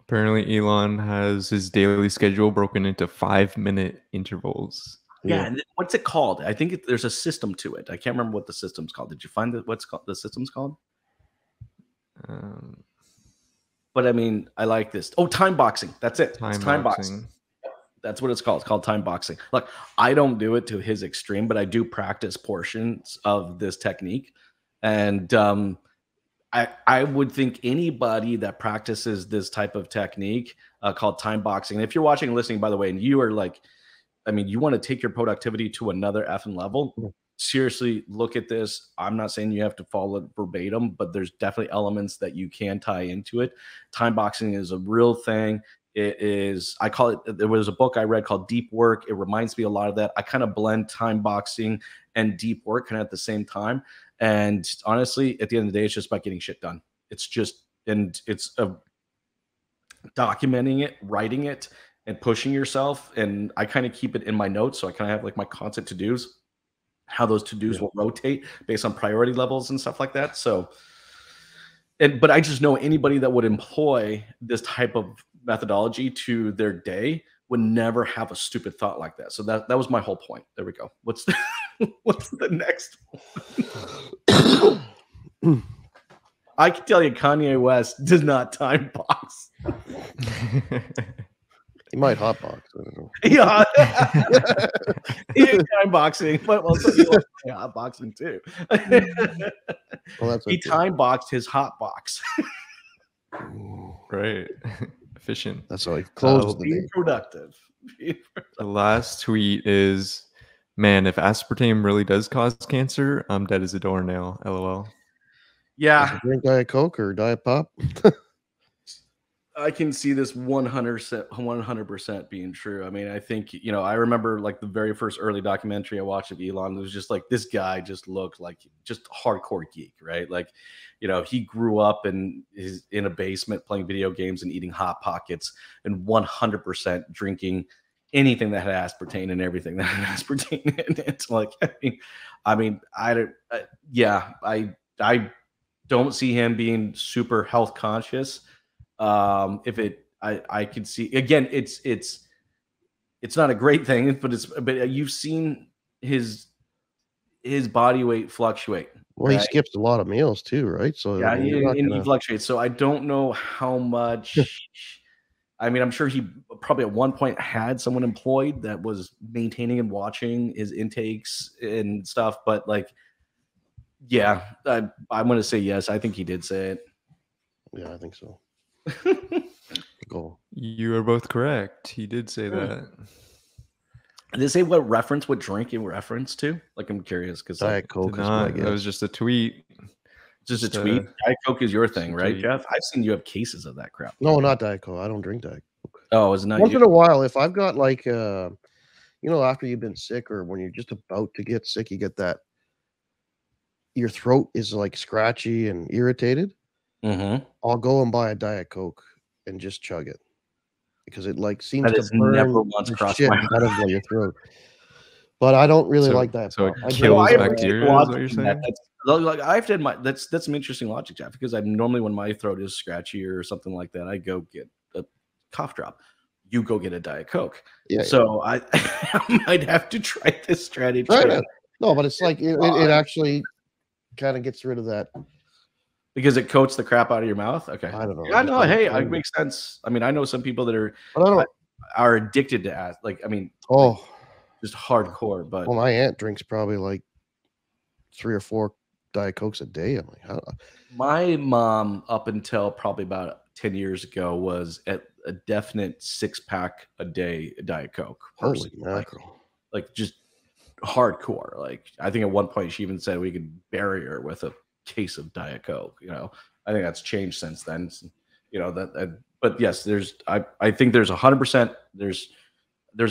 Apparently, Elon has his daily schedule broken into 5-minute intervals. Yeah, and what's it called? I think there's a system to it. I can't remember what the system's called. Did you find the system's called? But I mean, I like this. Oh, time boxing. That's it. It's time boxing. That's what it's called. It's called time boxing. Look, I don't do it to his extreme, but I do practice portions of this technique. And I would think anybody that practices this type of technique called time boxing. And if you're watching and listening, by the way, and you are like, I mean, you want to take your productivity to another effing level. Seriously, look at this. I'm not saying you have to follow it verbatim, but there's definitely elements that you can tie into it. Time boxing is a real thing. It is, I call it, there was a book I read called Deep Work. It reminds me a lot of that. I kind of blend time boxing and deep work kind of at the same time. And honestly, at the end of the day, it's just about getting shit done. It's just, and it's documenting it, writing it, and pushing yourself. And I kind of keep it in my notes. So I kind of have like my constant to-dos, how those to-dos will rotate based on priority levels and stuff like that. So, and, but I just know anybody that would employ this type of methodology to their day would never have a stupid thought like that. So that was my whole point. There we go. What's the next one? I can tell you Kanye West does not time box. He might hot box. I don't know. Yeah. He ain't time boxing, but also he likes hot boxing too. Well, that's he time boxed his hot box. Right. Efficient. That's like close. Being productive. The last tweet is, man, if aspartame really does cause cancer, I'm dead as a doornail. LOL. Yeah. Drink Diet Coke or Diet Pop. I can see this 100% being true. I mean, I think, you know, I remember like the very first early documentary I watched of Elon. It was just like, this guy just looked like just hardcore geek, right? Like, you know, he grew up and is in a basement playing video games and eating Hot Pockets and 100% drinking anything that had aspartame and everything that had aspartame in it. Like, I don't see him being super health conscious. I could see, again, it's not a great thing, but you've seen his body weight fluctuate. Well, right? He skips a lot of meals too, right? So yeah, he fluctuates. So I don't know how much, I mean, I'm sure he probably at one point had someone employed that was maintaining and watching his intakes and stuff. But like, yeah, I'm going to say yes. I think he did say it. Yeah, I think so. Cool. You are both correct. He did say that. Did they say what reference, what drink in reference to? Like, I'm curious because Diet Coke. That was just a tweet. Just a tweet. Diet Coke is your thing, right, Jeff? I've seen you have cases of that crap. No, not Diet Coke. I don't drink Diet Coke. Oh, it's not. Once in a while, if I've got like, you know, after you've been sick or when you're just about to get sick, you get that. Your throat is like scratchy and irritated. Mm-hmm. I'll go and buy a Diet Coke and just chug it because it like seems to burn the shit out of your throat. But I don't really like that. So it kills bacteria. Is what you're saying? That's some interesting logic, Jeff. Because I'm normally when my throat is scratchy or something like that, I go get a cough drop. You go get a Diet Coke. Yeah. So yeah. I might have to try this strategy. Right. No, but it's like it actually kind of gets rid of that. Because it coats the crap out of your mouth. Okay, I don't know. I know. Hey, it makes sense. I mean, I know some people that are addicted to ass. Like, I mean, just hardcore. But well, my aunt drinks probably like 3 or 4 Diet Cokes a day. I'm like, how? My mom, up until probably about 10 years ago, was at a definite 6-pack a day Diet Coke. Holy mackerel! Like just hardcore. Like I think at one point she even said we could bury her with a case of Diet Coke, you know. I think that's changed since then, you know. But yes, there's. I think there's 100%. There's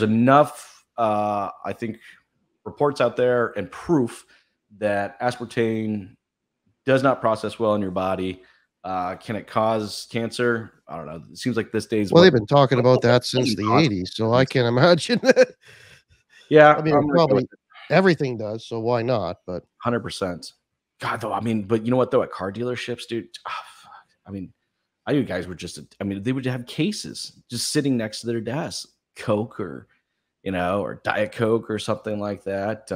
enough. I think reports out there and proof that aspartame does not process well in your body. Can it cause cancer? I don't know. It seems like this day's. Well, they've been talking about that since the '80s, so I can't imagine. Yeah, I mean, probably everything does. So why not? But 100%. God, though, I mean, but you know what, though, at car dealerships, dude, I mean, I knew guys were just, I mean, they would have cases just sitting next to their desk, Coke or, you know, or Diet Coke or something like that.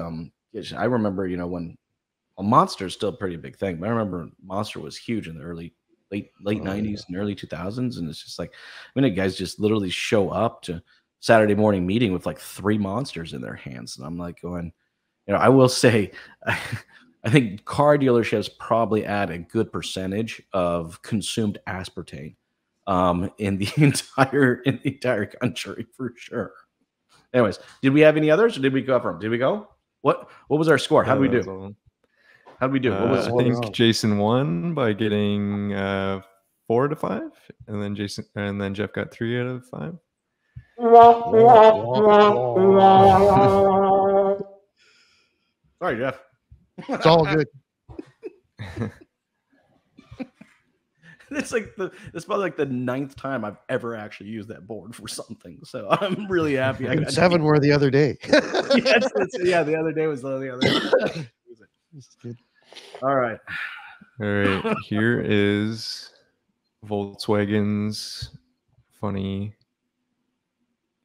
I remember, you know, when Monster is still a pretty big thing, but I remember Monster was huge in the late 90s and early 2000s. And it's just like, I mean, guys just literally show up to Saturday morning meeting with like 3 Monsters in their hands. And I'm like going, you know, I will say, I think car dealerships probably add a good percentage of consumed aspartame in the entire country for sure. Anyways, did we have any others or did we go from? Did we go? What was our score? How did we do? How did we do? I think Jason won by getting 4 to 5, and then Jeff got 3 out of 5. Sorry, Jeff. It's all good. It's like this is probably like the 9th time I've ever actually used that board for something. So I'm really happy. And 7 were the other day. Yeah, the other day was the other day. This is good. All right. All right. Here is Volkswagen's funny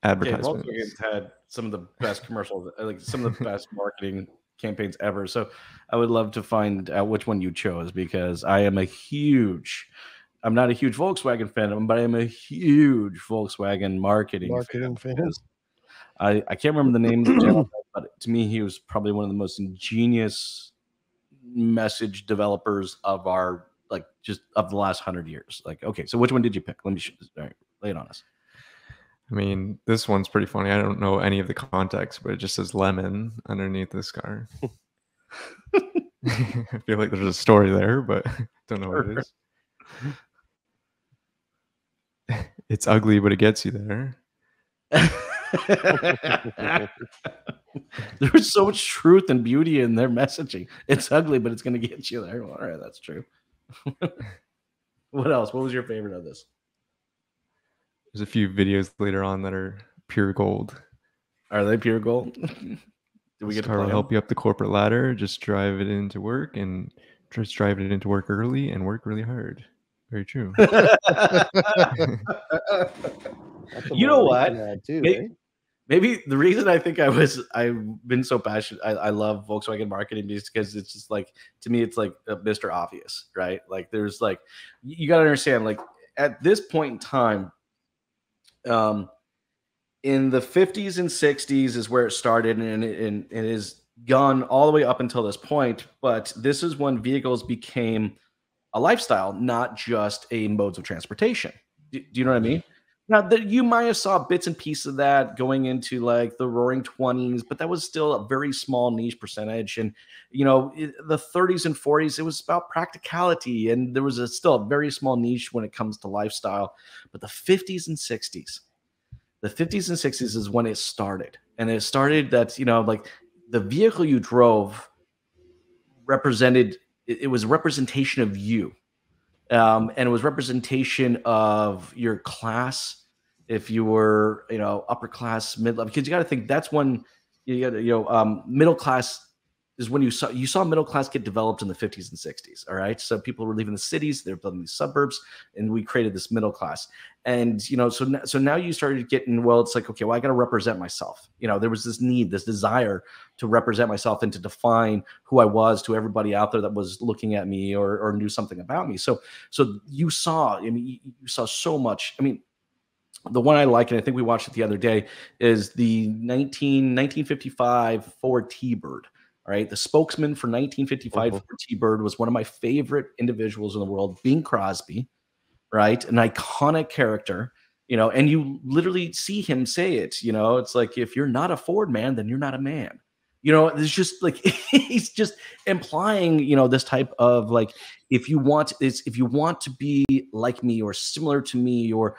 advertisement. Okay, Volkswagen's had some of the best commercials, like some of the best marketing campaigns ever. So I would love to find out which one you chose, because I am a huge, I'm not a huge Volkswagen fan, but I am a huge Volkswagen marketing fan. I can't remember the name of the gentleman, but to me, he was probably one of the most ingenious message developers of our, like, just of the last 100 years. Like, okay, so which one did you pick? Let me all right, lay it on us. I mean, this one's pretty funny. I don't know any of the context, but it just says lemon underneath this car. I feel like there's a story there, but don't know what it is. It's ugly, but it gets you there. There was so much truth and beauty in their messaging. It's ugly, but it's going to get you there. Well, all right, that's true. What else? What was your favorite of this? There's a few videos later on that are pure gold. Are they pure gold? Did we get to help you up the corporate ladder? Just drive it into work, and just drive it into work early and work really hard. Very true. You know what? Too, maybe the reason I think I've been so passionate. I love Volkswagen marketing because it's just like, to me, it's like Mr. Obvious, right? Like there's like, you got to understand, like at this point in time, in the 50s and 60s is where it started, and it is gone all the way up until this point. But this is when vehicles became a lifestyle, not just a modes of transportation. Do you know what I mean? Now, that you might have saw bits and pieces of that going into like the roaring 20s, but that was still a very small niche percentage. And, you know, the 30s and 40s, it was about practicality. And there was still a very small niche when it comes to lifestyle. But the 50s and 60s, the 50s and 60s is when it started. And it started that, you know, like the vehicle you drove represented, it was a representation of you. And it was representation of your class. If you were, you know, upper class, mid level, because you got to think that's when you got, you know, middle class is when you saw middle class get developed in the 50s and 60s. All right, so people were leaving the cities, they're building these suburbs, and we created this middle class. And you know, so now you started getting, well, it's like, okay, well, I got to represent myself. You know, there was this need, this desire to represent myself and to define who I was to everybody out there that was looking at me or knew something about me. So you saw, I mean, you saw so much. I mean, the one I like, and I think we watched it the other day, is the 1955 Ford T-Bird. All right, the spokesman for 1955 Ford T-Bird was one of my favorite individuals in the world, Bing Crosby, right? An iconic character, you know, and you literally see him say it, you know, it's like, if you're not a Ford man, then you're not a man. You know, it's just like, he's just implying, you know, this type of like, if you want to be like me or similar to me or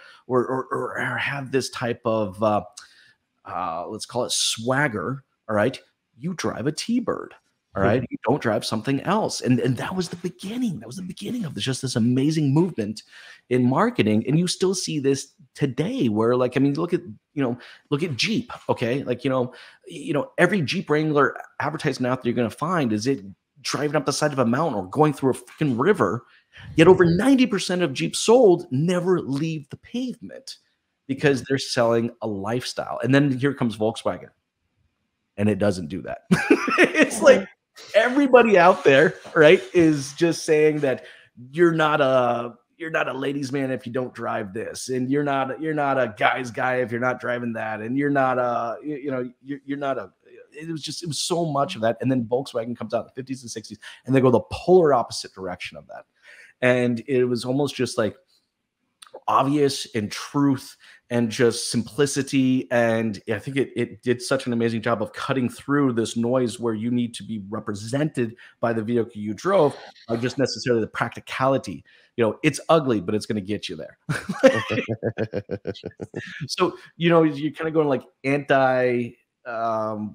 have this type of, let's call it swagger, all right? You drive a T-Bird, all right? You don't drive something else. And that was the beginning. That was the beginning of this, just this amazing movement in marketing. And you still see this today where, like, I mean, look at Jeep, okay? Like, you know, every Jeep Wrangler advertisement out there you're going to find is it driving up the side of a mountain or going through a freaking river, yet over 90% of Jeeps sold never leave the pavement because they're selling a lifestyle. And then here comes Volkswagen. And it doesn't do that. It's like everybody out there, right, is just saying that you're not a ladies' man if you don't drive this, and you're not a guy's guy if you're not driving that, and you're not a. It was so much of that, and then Volkswagen comes out in the 50s and 60s, and they go the polar opposite direction of that, and it was almost just like obvious and truth and just simplicity. And I think it did such an amazing job of cutting through this noise where you need to be represented by the vehicle you drove, or just necessarily the practicality. You know, it's ugly, but it's going to get you there. So, you know, you're kind of going like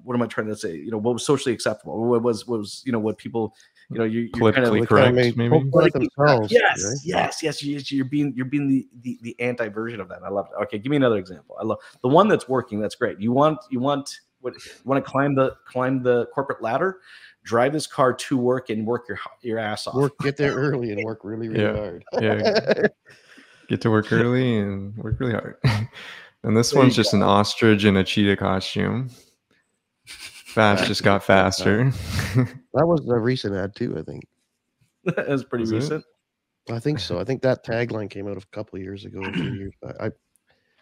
what am I trying to say? You know, what was socially acceptable? What was, you know, what people, you know, you're kind of correct, maybe. Yes, right? Yes. You're being the anti version of that. I love it. Okay, give me another example. I love the one that's working. That's great. You want to climb the corporate ladder, drive this car to work and work your ass off. Get there early and work really hard. Yeah. Get to work early and work really hard. And this one's just an ostrich in a cheetah costume. Fast just got faster. That was a recent ad too, I think. That was pretty recent. I think so. I think that tagline came out a couple of years ago.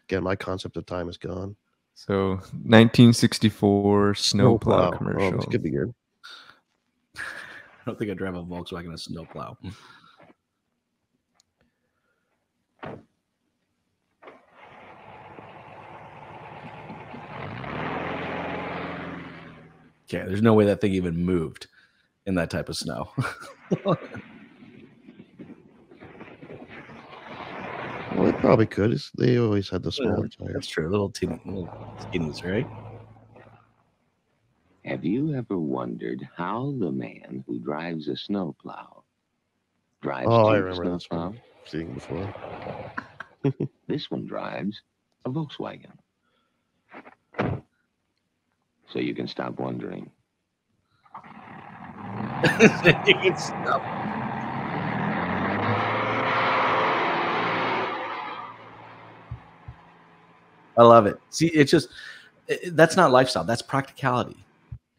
Again, my concept of time is gone. So 1964 snowplow commercial. This could be good. I don't think I drive a Volkswagen a snowplow. Okay, there's no way that thing even moved in that type of snow. Well, it probably could. They always had the smaller tires. That's true. Little teenies, right? Have you ever wondered how the man who drives a snowplow drives? Oh, I remember this one. Seeing before. This one drives a Volkswagen. So you can stop wondering. You can stop. I love it. See, it's just, that's not lifestyle. That's practicality,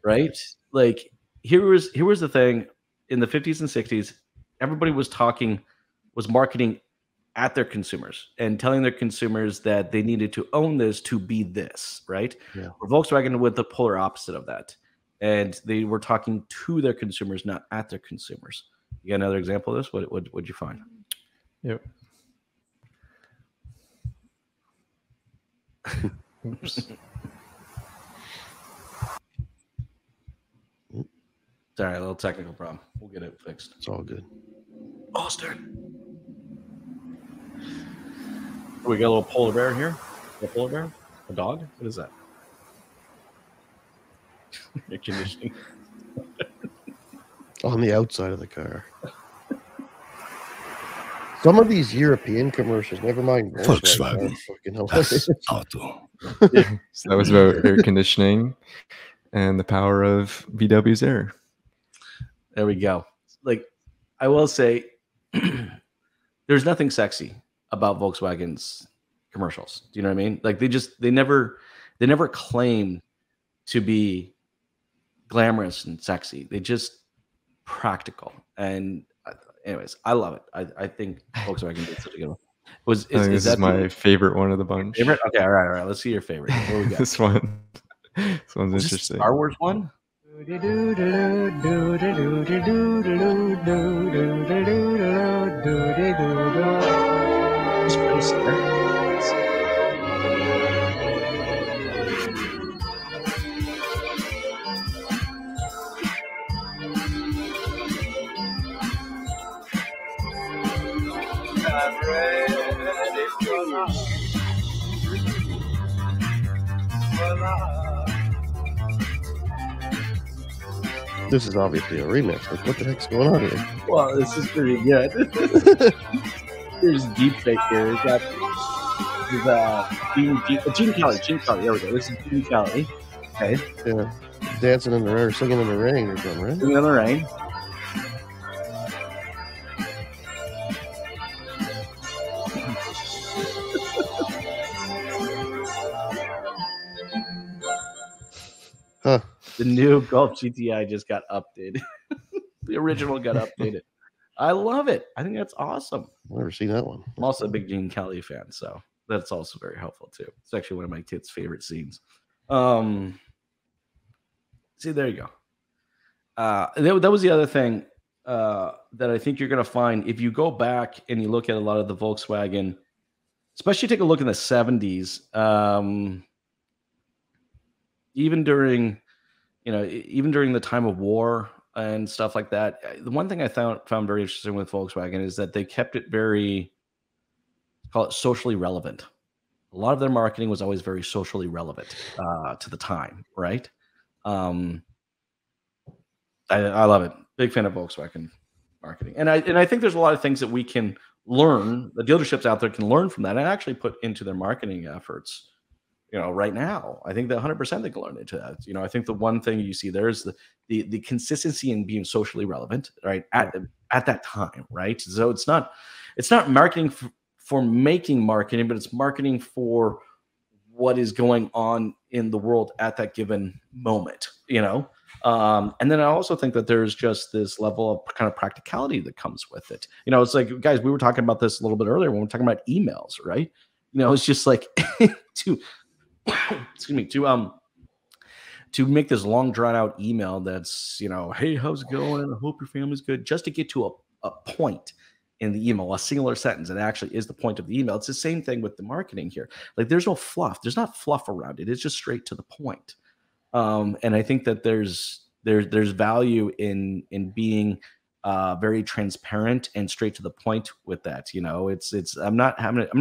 right? Like here was the thing in the 50s and 60s, everybody was marketing at their consumers and telling their consumers that they needed to own this to be this, right? Yeah. Volkswagen with the polar opposite of that. And they were talking to their consumers, not at their consumers. You got another example of this? What'd you find? Yep. Oops. Sorry, a little technical problem. We'll get it fixed. It's all good. Austin. We got a little polar bear here. A polar bear? A dog? What is that? Air conditioning. On the outside of the car. Some of these European commercials, never mind. Volkswagen. Auto. Yeah. So that was about air conditioning and the power of VW's air. There we go. Like, I will say, there's nothing sexy about Volkswagen's commercials. Do you know what I mean? Like they never claim to be glamorous and sexy. They just practical. And anyways, I love it. I think Volkswagen did such a good one. Is that my favorite one of the bunch? Favorite? Okay, all right. Let's see your favorite. What do we got? This one. This one's interesting. Star Wars one. This is obviously a remix. Like, what the heck's going on here? Well, this is pretty good. There's deep fake here. Is Gene Kelly. There we go. This is Gene Kelly. Okay. Yeah. Dancing in the rain, singing in the rain, or something, right? Singing in the rain. Huh. The new Golf GTI just got updated. The original got updated. I love it. I think that's awesome. I've never seen that one. I'm also a big Gene Kelly fan, so that's also very helpful too. It's actually one of my kids' favorite scenes. See, there you go. That was the other thing that I think you're going to find if you go back and you look at a lot of the Volkswagen especially take a look in the 70s, even during, you know, even during the time of war and stuff like that. The one thing I found very interesting with Volkswagen is that they kept it very, call it, socially relevant. A lot of their marketing was always very socially relevant to the time, right? I love it. Big fan of Volkswagen marketing. And I think there's a lot of things that we can learn, the dealerships out there can learn from that and actually put into their marketing efforts, you know, right now. I think that 100% they can learn into that. You know, I think the one thing you see there is the consistency in being socially relevant, right, at that time, right? So it's not marketing for making marketing, but it's marketing for what is going on in the world at that given moment, you know? And then I also think that there's just this level of kind of practicality that comes with it. You know, it's like, guys, we were talking about this a little bit earlier when we were talking about emails, right? You know, it's just like to make this long drawn out email that's, you know, hey, how's it going? I hope your family's good. Just to get to a point in the email, a singular sentence, it actually is the point of the email. It's the same thing with the marketing here. Like, there's no fluff. There's not fluff around it. It's just straight to the point. And I think that there's value in being very transparent and straight to the point with that. You know, I'm not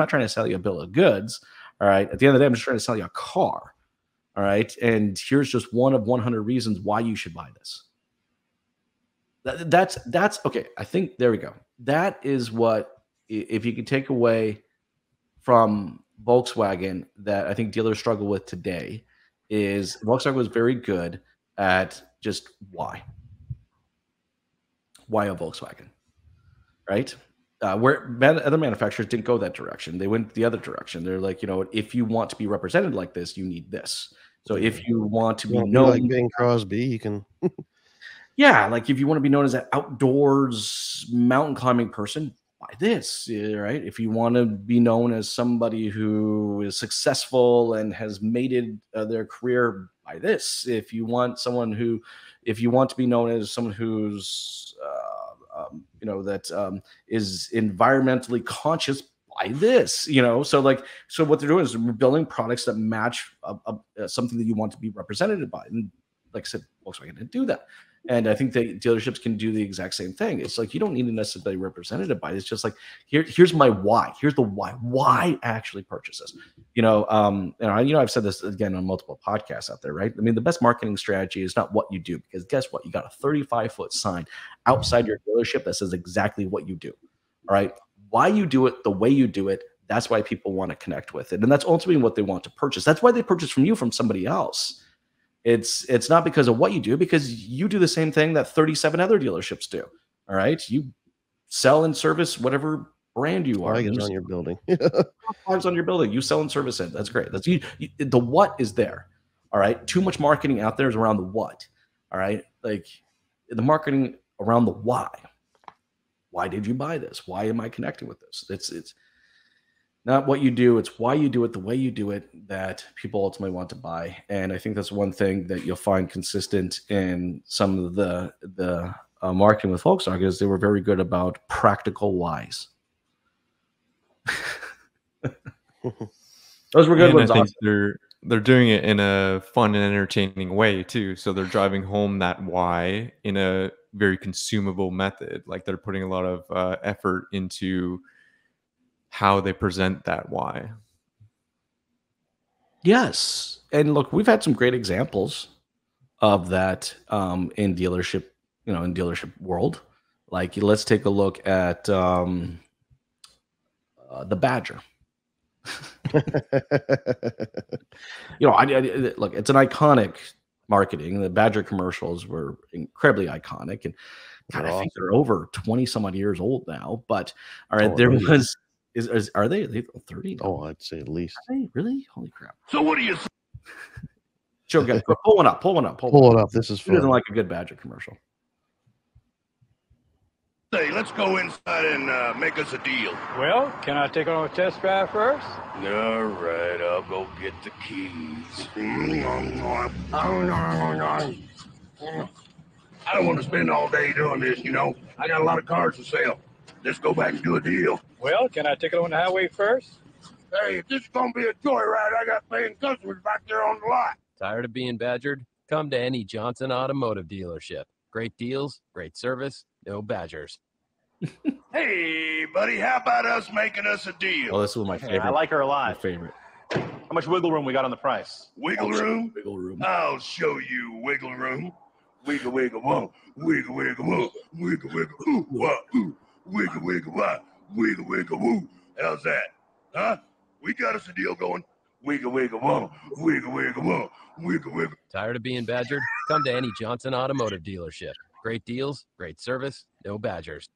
trying to sell you a bill of goods. All right. At the end of the day, I'm just trying to sell you a car. All right. And here's just one of 100 reasons why you should buy this. That's okay. I think there we go. That is what, if you can take away from Volkswagen that I think dealers struggle with today, is Volkswagen was very good at just why a Volkswagen, right? Where other manufacturers didn't go that direction. They went the other direction. They're like, you know, if you want to be represented like this, you need this. So if you want to be known like Bing Crosby, you can. Yeah, like if you want to be known as an outdoors mountain climbing person, buy this, right? If you want to be known as somebody who is successful and has mated their career, buy this. If you want to be known as someone who's, you know, that is environmentally conscious, buy this, you know? So like, so what they're doing is building products that match something that you want to be represented by. And like I said, Volkswagen didn't do that. And I think that dealerships can do the exact same thing. It's like, you don't need to necessarily be represented by it. It's just like, here's my why. Here's the why. Why actually purchase this? You know, I've said this again on multiple podcasts out there, right? I mean, the best marketing strategy is not what you do, because guess what? You got a 35-foot sign outside your dealership that says exactly what you do. All right. Why you do it the way you do it. That's why people want to connect with it. And that's ultimately what they want to purchase. That's why they purchase from you, from somebody else. It's not because of what you do, because you do the same thing that 37 other dealerships do. All right. You sell and service whatever brand you are. Flags on your building. Flags on your building. You sell and service it. That's great. That's the what is there. All right. Too much marketing out there is around the what. All right. Like the marketing around the why. Why did you buy this? Why am I connecting with this? It's not what you do, it's why you do it the way you do it that people ultimately want to buy. And I think that's one thing that you'll find consistent in some of the marketing with Volkswagen is they were very good about practical whys. Those were good ones. I think they're doing it in a fun and entertaining way too. So they're driving home that why in a very consumable method. Like they're putting a lot of effort into how they present that why. Yes. And look, we've had some great examples of that in dealership, you know, in dealership world. Like let's take a look at the Badger. You know, I look, it's an iconic marketing. The Badger commercials were incredibly iconic. And God, I think they're over 20 some odd years old now. But all right, there was... Are they? Are they 30? Now? Oh, I'd say at least. Are they really? Holy crap! So what do you? Joe, guys, pull one up. Pull one up. Pull it up. This is. Who doesn't like a good Badger commercial? Hey, let's go inside and make us a deal. Well, can I take on a test drive first? All right, I'll go get the keys. I don't want to spend all day doing this. You know, I got a lot of cars to sell. Let's go back and do a deal. Well, can I take it on the highway first? Hey, if this is going to be a joyride, I got paying customers back there on the lot. Tired of being badgered? Come to any Johnson Automotive dealership. Great deals, great service, no badgers. Hey, buddy, how about us making us a deal? Oh, this was my favorite. I like her a lot. My favorite. How much wiggle room we got on the price? Wiggle room? Wiggle room. I'll show you wiggle room. Wiggle, wiggle, whoa. Wiggle, wiggle, whoa. Wiggle, wiggle, ooh, wah, ooh. Wiggle, wiggle, wah. Wiggle, wiggle, woo. How's that? Huh? We got us a deal going. Wiggle, wiggle, whoa. Wiggle, wiggle, whoa. Wiggle, wiggle. Tired of being badgered? Come to any Johnson Automotive dealership. Great deals, great service, no badgers.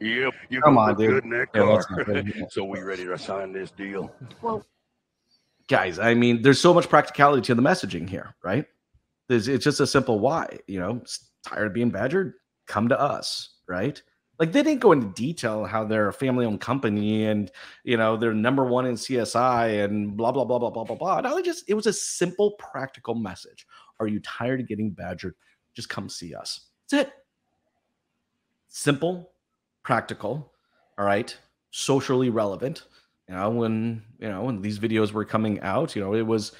Yep. You come on, dude. Good in that car. So we ready to sign this deal? Well, guys, I mean, there's so much practicality to the messaging here, right? It's just a simple why, you know, tired of being badgered? Come to us, right? Like, they didn't go into detail how they're a family-owned company and, you know, they're #1 in CSI and blah, blah, blah, blah, blah, blah, blah. No, it was a simple, practical message. Are you tired of getting badgered? Just come see us. That's it. Simple, practical, all right, socially relevant. When these videos were coming out, it was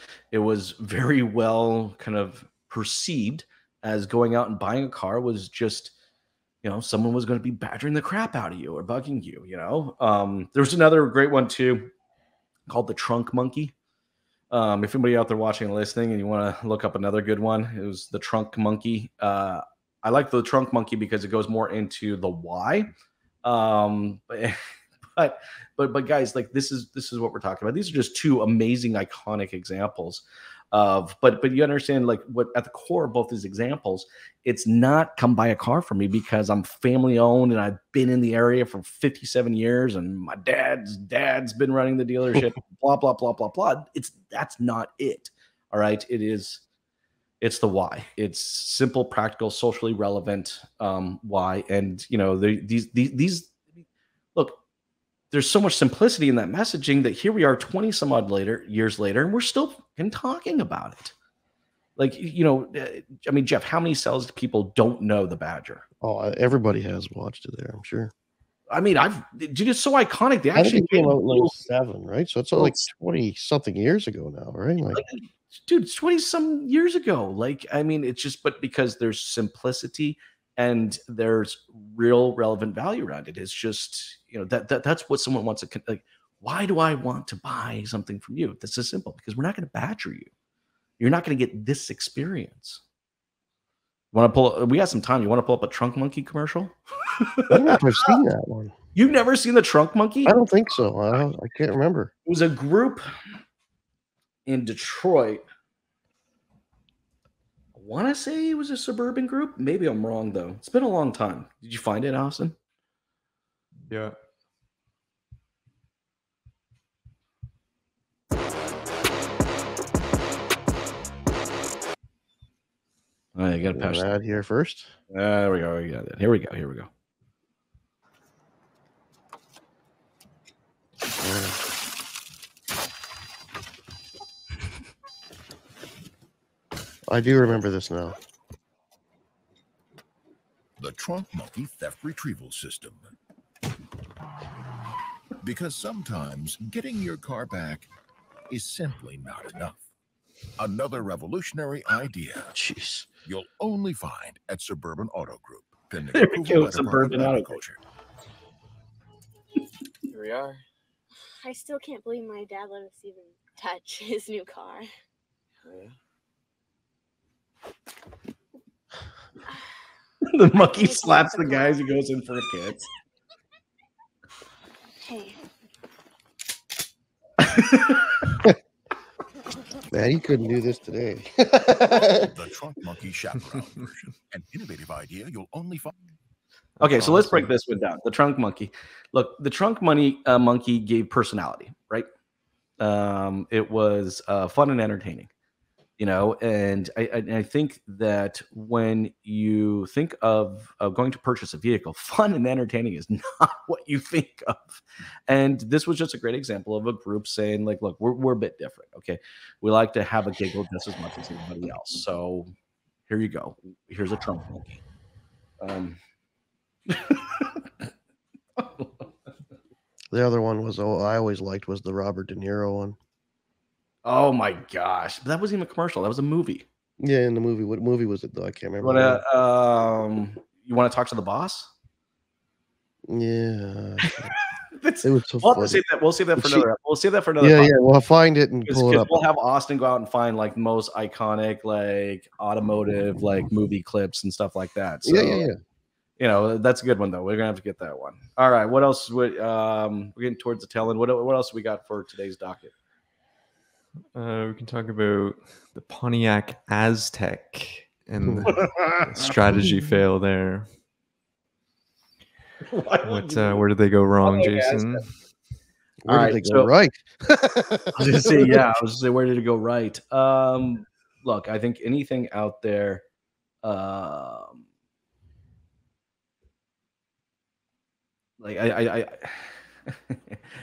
very well kind of perceived as going out and buying a car was just, someone was going to be badgering the crap out of you or bugging you, There was another great one too called the Trunk Monkey. If anybody out there watching and listening and you want to look up another good one, it was the Trunk Monkey. I like the Trunk Monkey because it goes more into the why. But guys, like, this is what we're talking about. These are just two amazing, iconic examples of, but you understand, like, what at the core of both these examples, it's not come buy a car for me because I'm family owned and I've been in the area for 57 years and my dad's been running the dealership, blah, blah, blah, blah, blah. That's not it. All right. It's the why. It's simple, practical, socially relevant, why. And look, there's so much simplicity in that messaging that here we are 20 some odd years later, and we're still talking about it. Like, I mean, Jeff, how many salespeople don't know the Badger? Oh, everybody has watched it there, I'm sure. I mean, dude, it's so iconic. They actually came out like 2007, right? So it's like 20 something years ago now, right? Like, dude, it's 20 some years ago. Like, I mean, it's just, but because there's simplicity and there's real relevant value around it. It's just, that's what someone wants to, like, why do I want to buy something from you? This is simple because we're not going to badger you. You're not going to get this experience. We got some time. You want to pull up a Trunk Monkey commercial? I don't know if I've seen that one. You've never seen the Trunk Monkey? I don't think so. I can't remember. It was a group in Detroit. I want to say it was a suburban group. Maybe I'm wrong, though. It's been a long time. Did you find it, Austin? Yeah. All right, you got to pass that here first. There we go. We got it. Here we go. Here we go. I do remember this now. The Trunk Monkey Theft Retrieval System. Because sometimes getting your car back is simply not enough. Another revolutionary idea. Jeez. You'll only find at Suburban Auto Group. There we go, Suburban Auto Culture. Here we are. I still can't believe my dad let us even touch his new car. Yeah. The monkey slaps the guys who goes in for a kick. Hey. Man, you couldn't do this today. The Trunk Monkey chaperone version, an innovative idea you'll only find. Okay, so let's break this one down. The Trunk Monkey. Look, the Trunk Monkey gave personality, right? It was fun and entertaining, And I think that when you think of going to purchase a vehicle, fun and entertaining is not what you think of. And this was just a great example of a group saying, like, look, we're a bit different. Okay. We like to have a giggle just as much as anybody else. So here you go. Here's a Trump monkey. The other one was, oh, I always liked was the Robert De Niro one. Oh my gosh, that wasn't even a commercial. That was a movie. Yeah, in the movie. What movie was it though? I can't remember. You want to talk to the boss? Yeah. We'll save that for another. We'll save that for another. Yeah, yeah. We'll find it and pull it up. We'll have Austin go out and find like most iconic like automotive like movie clips and stuff like that. So, yeah. You know, that's a good one though. We're gonna have to get that one. All right. What else? We're getting towards the tail end. What else we got for today's docket? We can talk about the Pontiac Aztec and the strategy fail there. Where did they go wrong, Jason? Where did they go right? I was just saying, where did it go right? Look, I think anything out there,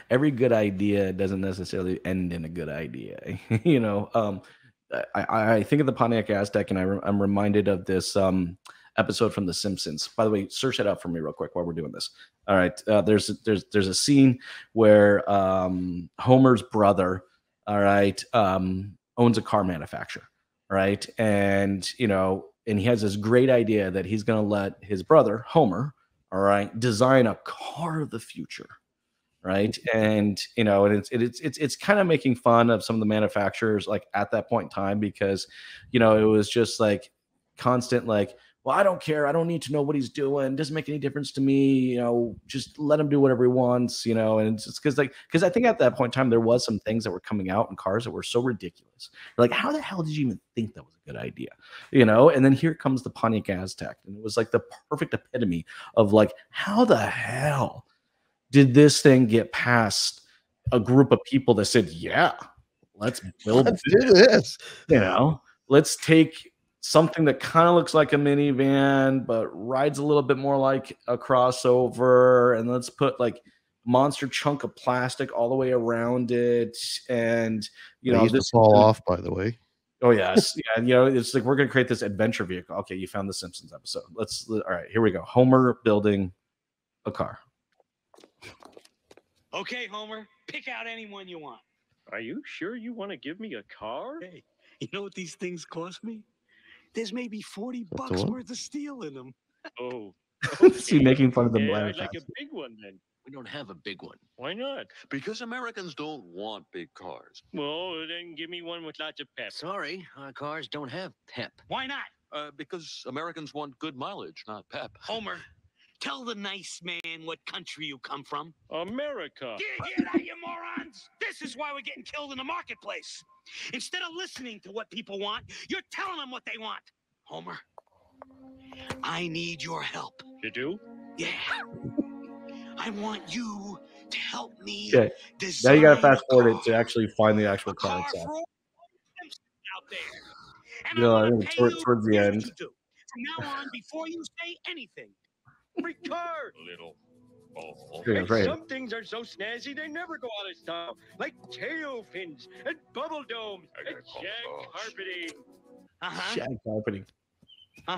every good idea doesn't necessarily end in a good idea, you know. I think of the Pontiac Aztec, and I'm reminded of this episode from The Simpsons. By the way, search it up for me real quick while we're doing this. All right, there's a scene where Homer's brother, all right, owns a car manufacturer, right, and you know, and he has this great idea that he's going to let his brother Homer, all right, design a car of the future. Right. And, you know, and it's kind of making fun of some of the manufacturers like at that point in time, because, you know, it was just like constant, like, well, I don't care. I don't need to know what he's doing. It doesn't make any difference to me. You know, just let him do whatever he wants, you know. And it's just because I think at that point in time, there was some things that were coming out in cars that were so ridiculous. Like, how the hell did you even think that was a good idea? You know, and then here comes the Pontiac Aztec. And it was like the perfect epitome of like, how the hell did this thing get past a group of people that said, yeah, let's do this. You know, let's take something that kind of looks like a minivan, but rides a little bit more like a crossover. And let's put like monster chunk of plastic all the way around it. And, you know, this fall off, by the way. Oh, yes. Yeah. You know, it's like, we're going to create this adventure vehicle. Okay. You found the Simpsons episode. All right, here we go. Homer building a car. Okay, Homer, pick out anyone you want. Are you sure you want to give me a car? Hey, you know what these things cost me? There's maybe $40 worth of steel in them. Oh. Okay. See, making fun of them. Yeah, I'd like a big one, then. We don't have a big one. Why not? Because Americans don't want big cars. Well, then give me one with lots of pep. Sorry, our cars don't have pep. Why not? Because Americans want good mileage, not pep. Homer. Tell the nice man what country you come from. America. Get out, you morons. This is why we're getting killed in the marketplace. Instead of listening to what people want, you're telling them what they want. Homer, I need your help. You do? Yeah. I want you to help me. Okay. Now you got to fast forward it to actually find the actual car itself. You know, towards the end. From now on, before you say anything, car. Little awful. Some things are so snazzy they never go out of style, like tail fins and bubble domes and shag carpeting. Shag carpeting. All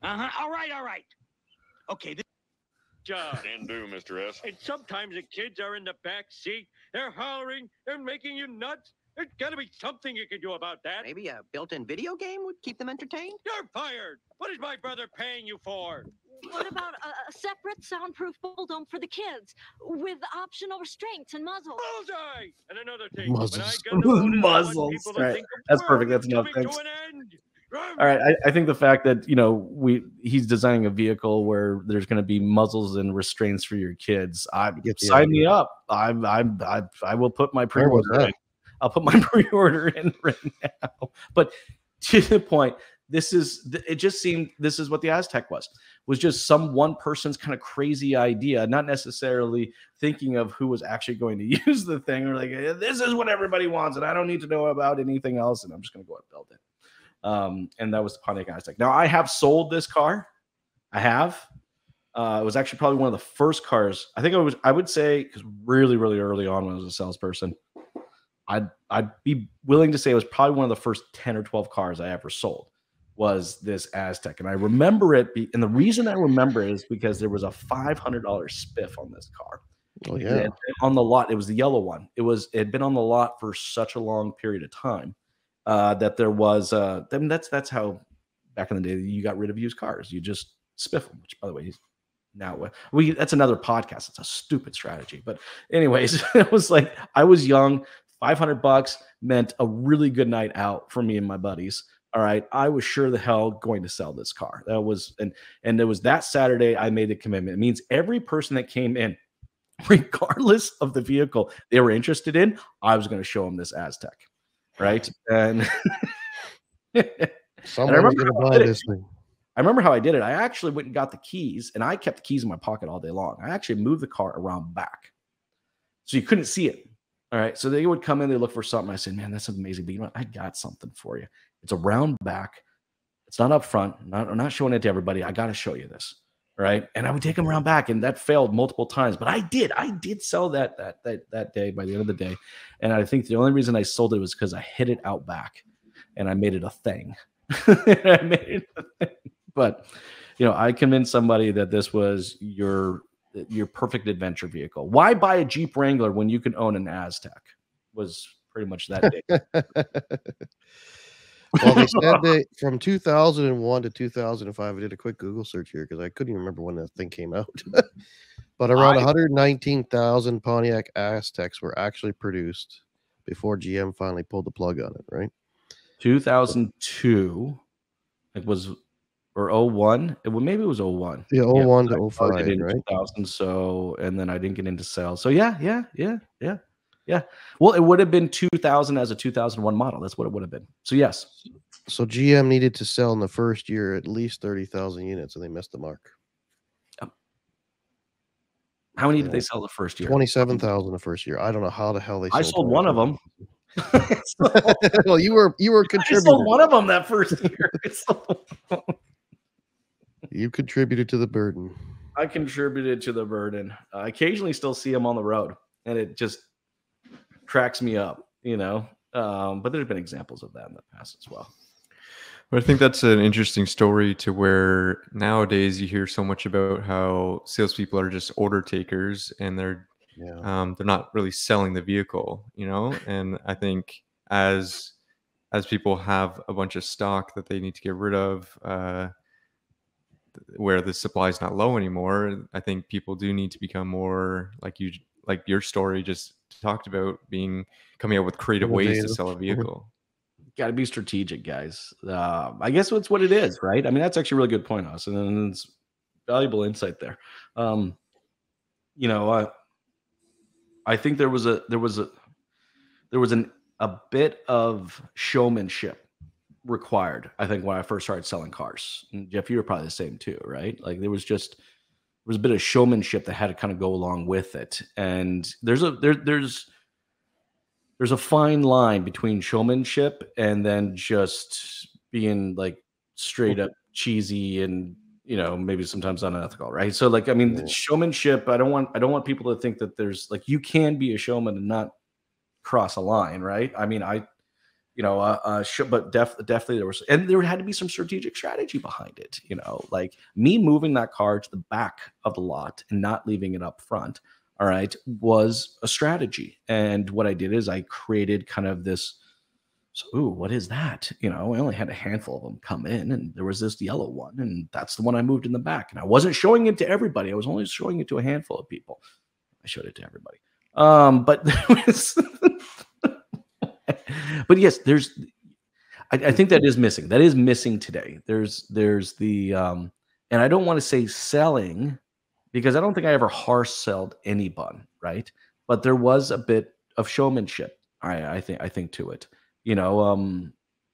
right. Okay. This job. Can do, Mr. S. And sometimes the kids are in the back seat. They're hollering. They're making you nuts. There's got to be something you can do about that. Maybe a built-in video game would keep them entertained? You're fired! What is my brother paying you for? What about a separate soundproof bull dome for the kids with optional restraints and muzzles? Bullseye! And another thing. Muzzles. All right. That's perfect. That's enough. Thanks. All right. I think the fact that, you know, he's designing a vehicle where there's going to be muzzles and restraints for your kids. Sign me up. I will put my pre-order in. I'll put my pre-order in right now. But to the point, this is what the Aztec was just some one person's kind of crazy idea, not necessarily thinking of who was actually going to use the thing. Or like, this is what everybody wants, and I don't need to know about anything else, and I'm just going to go and build it. And that was the Pontiac Aztec. Now, I have sold this car. I have. It was actually probably one of the first cars. I think I would say, because really, really early on when I was a salesperson, I'd be willing to say it was probably one of the first 10 or 12 cars I ever sold was this Aztec. And I remember it. And the reason I remember it is because there was a $500 spiff on this car. Oh yeah. On the lot, it was the yellow one. It had been on the lot for such a long period of time that there was. I mean, that's how back in the day you got rid of used cars. You just spiff them. Which, by the way, now that's another podcast. It's a stupid strategy, but anyways, it was like I was young. $500 meant a really good night out for me and my buddies. All right, I was sure the hell going to sell this car. That was and there was that Saturday I made a commitment. It means every person that came in, regardless of the vehicle they were interested in, I was going to show them this Aztec, right? And someone's going to buy this thing. I remember how I did it. I actually went and got the keys, and I kept the keys in my pocket all day long. I actually moved the car around back, so you couldn't see it. All right, so they would come in, they look for something. I said, "Man, that's amazing, but you know what? I got something for you. It's around back. It's not up front. I'm not showing it to everybody. I got to show you this, right?" And I would take them around back, and that failed multiple times. But I did sell that day. By the end of the day, and I think the only reason I sold it was because I hid it out back, and I made it a thing. But you know, I convinced somebody that this was your perfect adventure vehicle. Why buy a Jeep Wrangler when you can own an Aztec? Was pretty much that day. Well, they said that from 2001 to 2005, I did a quick Google search here because I couldn't even remember when that thing came out. But around 119,000 Pontiac Aztecs were actually produced before GM finally pulled the plug on it, right? 2002, it was, or 01. Maybe it was 01. Yeah, 01 to 05, right? 2000, so, and then I didn't get into sales. So yeah. Well, it would have been 2000 as a 2001 model. That's what it would have been. So yes. So GM needed to sell in the first year at least 30,000 units, and they missed the mark. How many did they sell the first year? 27,000 the first year. I don't know how the hell they. I sold one of them. Well, you were contributing. I sold one of them that first year. You contributed to the burden. I contributed to the burden. I occasionally still see them on the road, and it just cracks me up, you know. But there's been examples of that in the past as well. But I think that's an interesting story to where nowadays you hear so much about how salespeople are just order takers, and they're not really selling the vehicle, you know. And I think as people have a bunch of stock that they need to get rid of, where the supply is not low anymore, I think people do need to become more like your story just talked about, coming up with creative ways to sell a vehicle. Got to be strategic, guys. I guess that's what it is, right? I mean, that's actually a really good point, Austin, and it's valuable insight there. You know, I think there was a bit of showmanship required, I think, when I first started selling cars. And Jeff, you were probably the same too, right? Like there was a bit of showmanship that had to kind of go along with it. And there's a fine line between showmanship and then just being like straight up cheesy and, you know, maybe sometimes unethical, right? So like, I mean, the showmanship, I don't want people to think that there's like, you can be a showman and not cross a line, right? I mean, definitely there had to be some strategy behind it, you know, like me moving that car to the back of the lot and not leaving it up front, all right, was a strategy. And what I did is I created kind of this, what is that? You know, I only had a handful of them come in, and there was this yellow one, and that's the one I moved in the back. And I wasn't showing it to everybody. I was only showing it to a handful of people. I showed it to everybody. But there was... But yes, I think that is missing. That is missing today. There's the and I don't want to say selling, because I don't think I ever harsh sold anyone, right? But there was a bit of showmanship, I think to it, you know,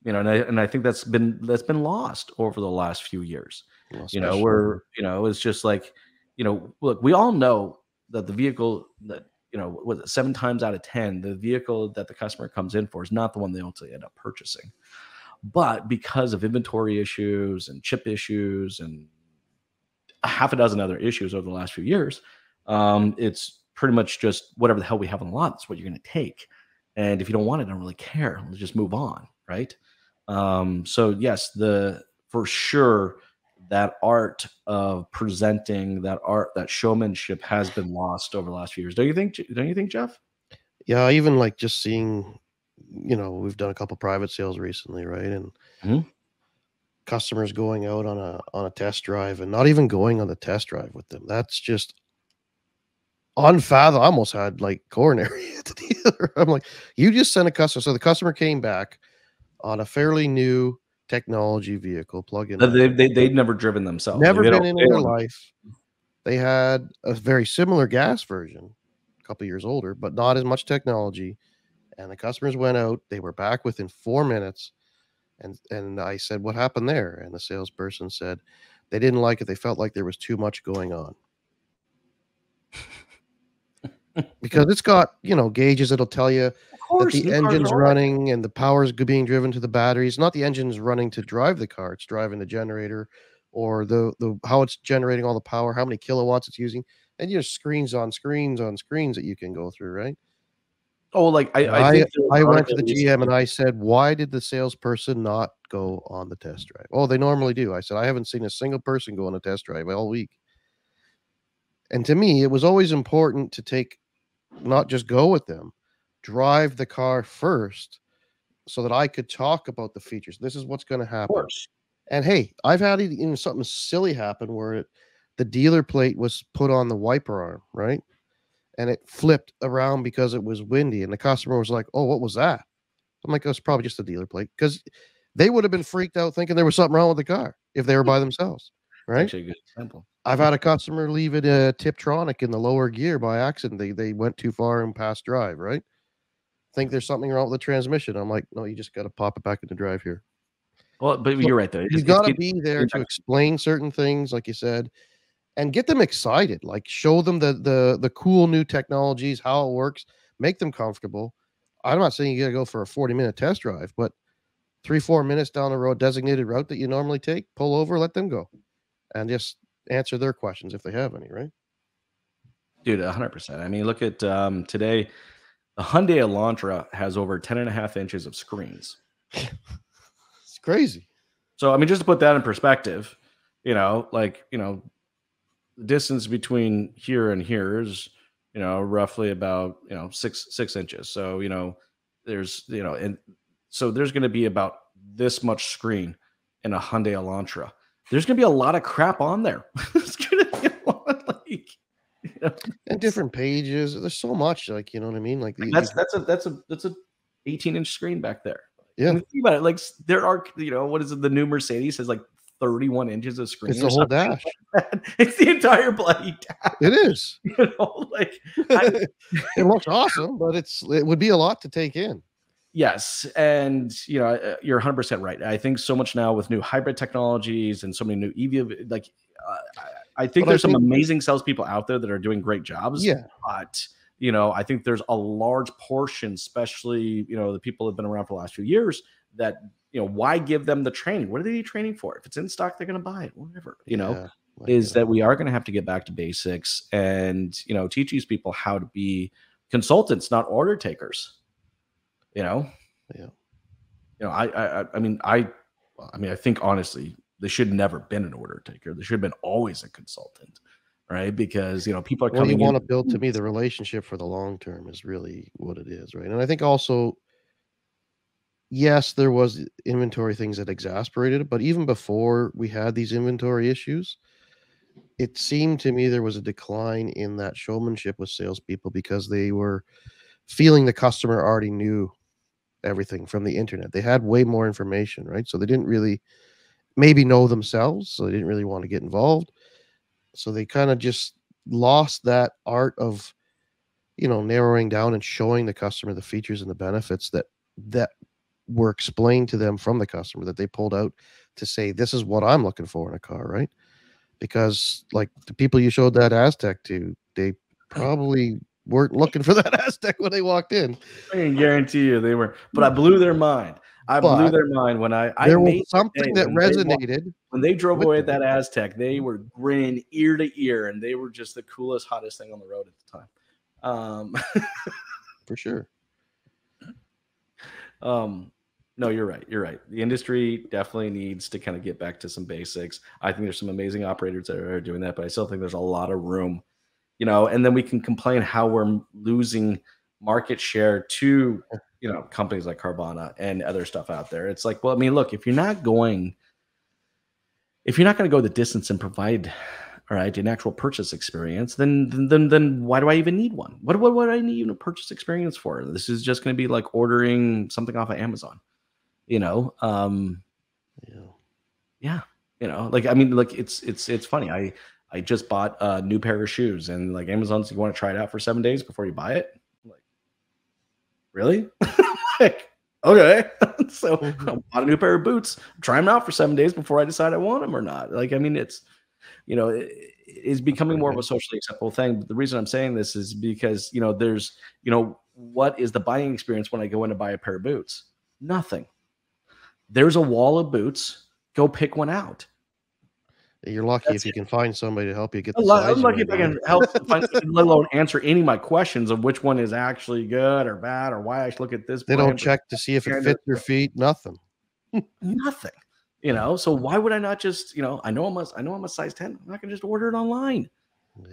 and I think that's been lost over the last few years. Well, you know, it's just like, you know, look, we all know that the vehicle that, you know, was it 7 times out of 10, the vehicle that the customer comes in for is not the one they ultimately end up purchasing. But because of inventory issues and chip issues and a half a dozen other issues over the last few years, it's pretty much just whatever the hell we have on the lot, that's what you're going to take. And if you don't want it, I don't really care. Let's just move on, right? So yes, for sure, that art of presenting, that art, that showmanship has been lost over the last few years. Don't you think, Jeff? Yeah, even like just seeing, you know, we've done a couple private sales recently, right? And customers going out on a test drive and not even going on the test drive with them. That's just unfathomable. I almost had like coronary at the dealer. I'm like, you just sent a customer. So the customer came back on a fairly new technology vehicle, plug-in. They'd never driven themselves. Never been in their life. They had a very similar gas version, a couple years older, but not as much technology. And the customers went out. They were back within 4 minutes. And I said, what happened there? And the salesperson said, they didn't like it. They felt like there was too much going on. Because it's got, you know, gauges that'll tell you that the engine's running and the power's being driven to the batteries. Not the engine's running to drive the car. It's driving the generator or the how it's generating all the power, how many kilowatts it's using. And you know, screens on screens on screens that you can go through, right? Oh, like I went to the GM and I said, why did the salesperson not go on the test drive? Oh, they normally do. I said, I haven't seen a single person go on a test drive all week. And to me, it was always important to take, not just go with them, drive the car first so that I could talk about the features. This is what's going to happen. Of course. And hey, I've had even something silly happen where the dealer plate was put on the wiper arm, right? And it flipped around because it was windy. And the customer was like, oh, what was that? I'm like, it's probably just a dealer plate. Because they would have been freaked out thinking there was something wrong with the car if they were by themselves. Right? Actually a good example. I've had a customer leave it a Tiptronic in the lower gear by accident. They went too far and passed drive, right? Think there's something wrong with the transmission. I'm like, no, you just got to pop it back into drive here. Well, but so you're right, though. You've got to be there to explain certain things, like you said. And get them excited, like show them the cool new technologies, how it works, make them comfortable. I'm not saying you gotta go for a 40-minute test drive, but 3-4 minutes down the road, designated route that you normally take, pull over, let them go, and just answer their questions if they have any, right? Dude, 100%. I mean, look at today, the Hyundai Elantra has over 10.5 inches of screens. It's crazy. So I mean, just to put that in perspective, you know, like, you know, the distance between here and here is, you know, roughly about, you know, six inches. So, you know, there's, you know, and so there's going to be about this much screen in a Hyundai Elantra. There's going to be a lot of crap on there. It's going to be a lot, like, you know, and different pages. There's so much, like, you know what I mean? Like that's a 18-inch screen back there. Yeah. Think about it. Like there are, you know, what is it? The new Mercedes has like 31 inches of screen. It's the whole dash. It's the entire bloody dash. It is. You know, like it looks awesome, but it would be a lot to take in. Yes, and you know, you're 100% right. I think so much now with new hybrid technologies and so many new EV, like I think there's some amazing salespeople out there that are doing great jobs. Yeah, but you know, I think there's a large portion, especially, you know, the people that have been around for the last few years, that, you know, why give them the training? What do they need training for? If it's in stock, they're going to buy it, whatever, you know, yeah, is that we are going to have to get back to basics and, you know, teach these people how to be consultants, not order takers, you know? Yeah. You know, I mean, I think honestly, they should never been an order taker. They should have been always a consultant, right? Because, you know, people are coming in. You want to build, to me, the relationship for the long term is really what it is, right? And I think also, yes, there was inventory things that exasperated it, but even before we had these inventory issues, it seemed to me there was a decline in that showmanship with salespeople because they were feeling the customer already knew everything from the internet. They had way more information, right? So they didn't really maybe know themselves, so they didn't really want to get involved. So they kind of just lost that art of, you know, narrowing down and showing the customer the features and the benefits that were explained to them from the customer, that they pulled out to say, this is what I'm looking for in a car, right? Because like the people you showed that Aztec to, they probably weren't looking for that Aztec when they walked in. I can guarantee you they were, but I blew their mind. I blew their mind when I there was something that resonated. When they drove away at that Aztec, they were grinning ear to ear and they were just the coolest, hottest thing on the road at the time. For sure. No, you're right. You're right. The industry definitely needs to kind of get back to some basics. I think there's some amazing operators that are doing that, but I still think there's a lot of room, you know, and then we can complain how we're losing market share to, you know, companies like Carvana and other stuff out there. It's like, well, I mean, look, if you're not going to go the distance and provide, all right, an actual purchase experience, then why do I even need one? What would I need a purchase experience for? This is just going to be like ordering something off of Amazon, you know? Yeah, you know, like, I mean, like it's funny. I just bought a new pair of shoes, and like Amazon's, you want to try it out for 7 days before you buy it? I'm like, really? Like, okay. So I bought a new pair of boots, try them out for 7 days before I decide I want them or not. Like, I mean, it's, you know, is becoming more of a socially acceptable thing. But the reason I'm saying this is because, you know, there's, you know, what is the buying experience when I go in to buy a pair of boots? Nothing. There's a wall of boots. Go pick one out. You're lucky if you can find somebody to help you get the size. I'm lucky if I can help, find, let alone answer any of my questions of which one is actually good or bad or why I should look at this. They don't check to see if it fits your feet. Nothing. Nothing. You know, so why would I not just, you know, I know I'm a size 10. I'm not going to just order it online,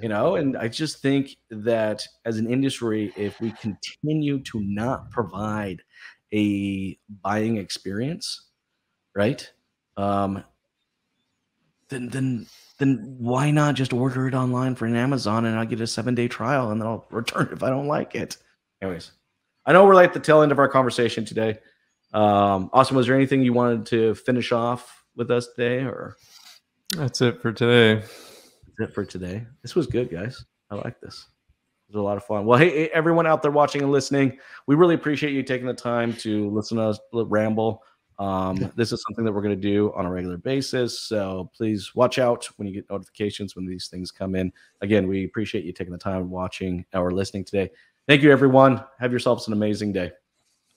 you know, and I just think that as an industry, if we continue to not provide a buying experience, right, then why not just order it online for an Amazon and I'll get a 7-day trial and then I'll return it if I don't like it. Anyways, I know we're like at the tail end of our conversation today. Austin, was there anything you wanted to finish off with us today, or that's it for today? This was good, guys. I like this. It was a lot of fun. Well, hey, everyone out there watching and listening, we really appreciate you taking the time to listen to us ramble. This is something that we're going to do on a regular basis. So please watch out when you get notifications when these things come in. Again, we appreciate you taking the time watching or listening today. Thank you, everyone. Have yourselves an amazing day.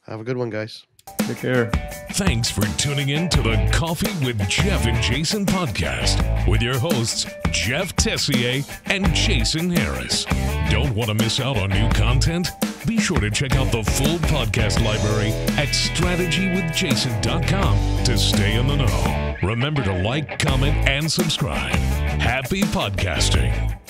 Have a good one, guys. Take care. Thanks for tuning in to the Coffee with Jeff and Jason podcast with your hosts, Jeff Tessier and Jason Harris. Don't want to miss out on new content? Be sure to check out the full podcast library at strategywithjason.com to stay in the know. Remember to like, comment, and subscribe. Happy podcasting.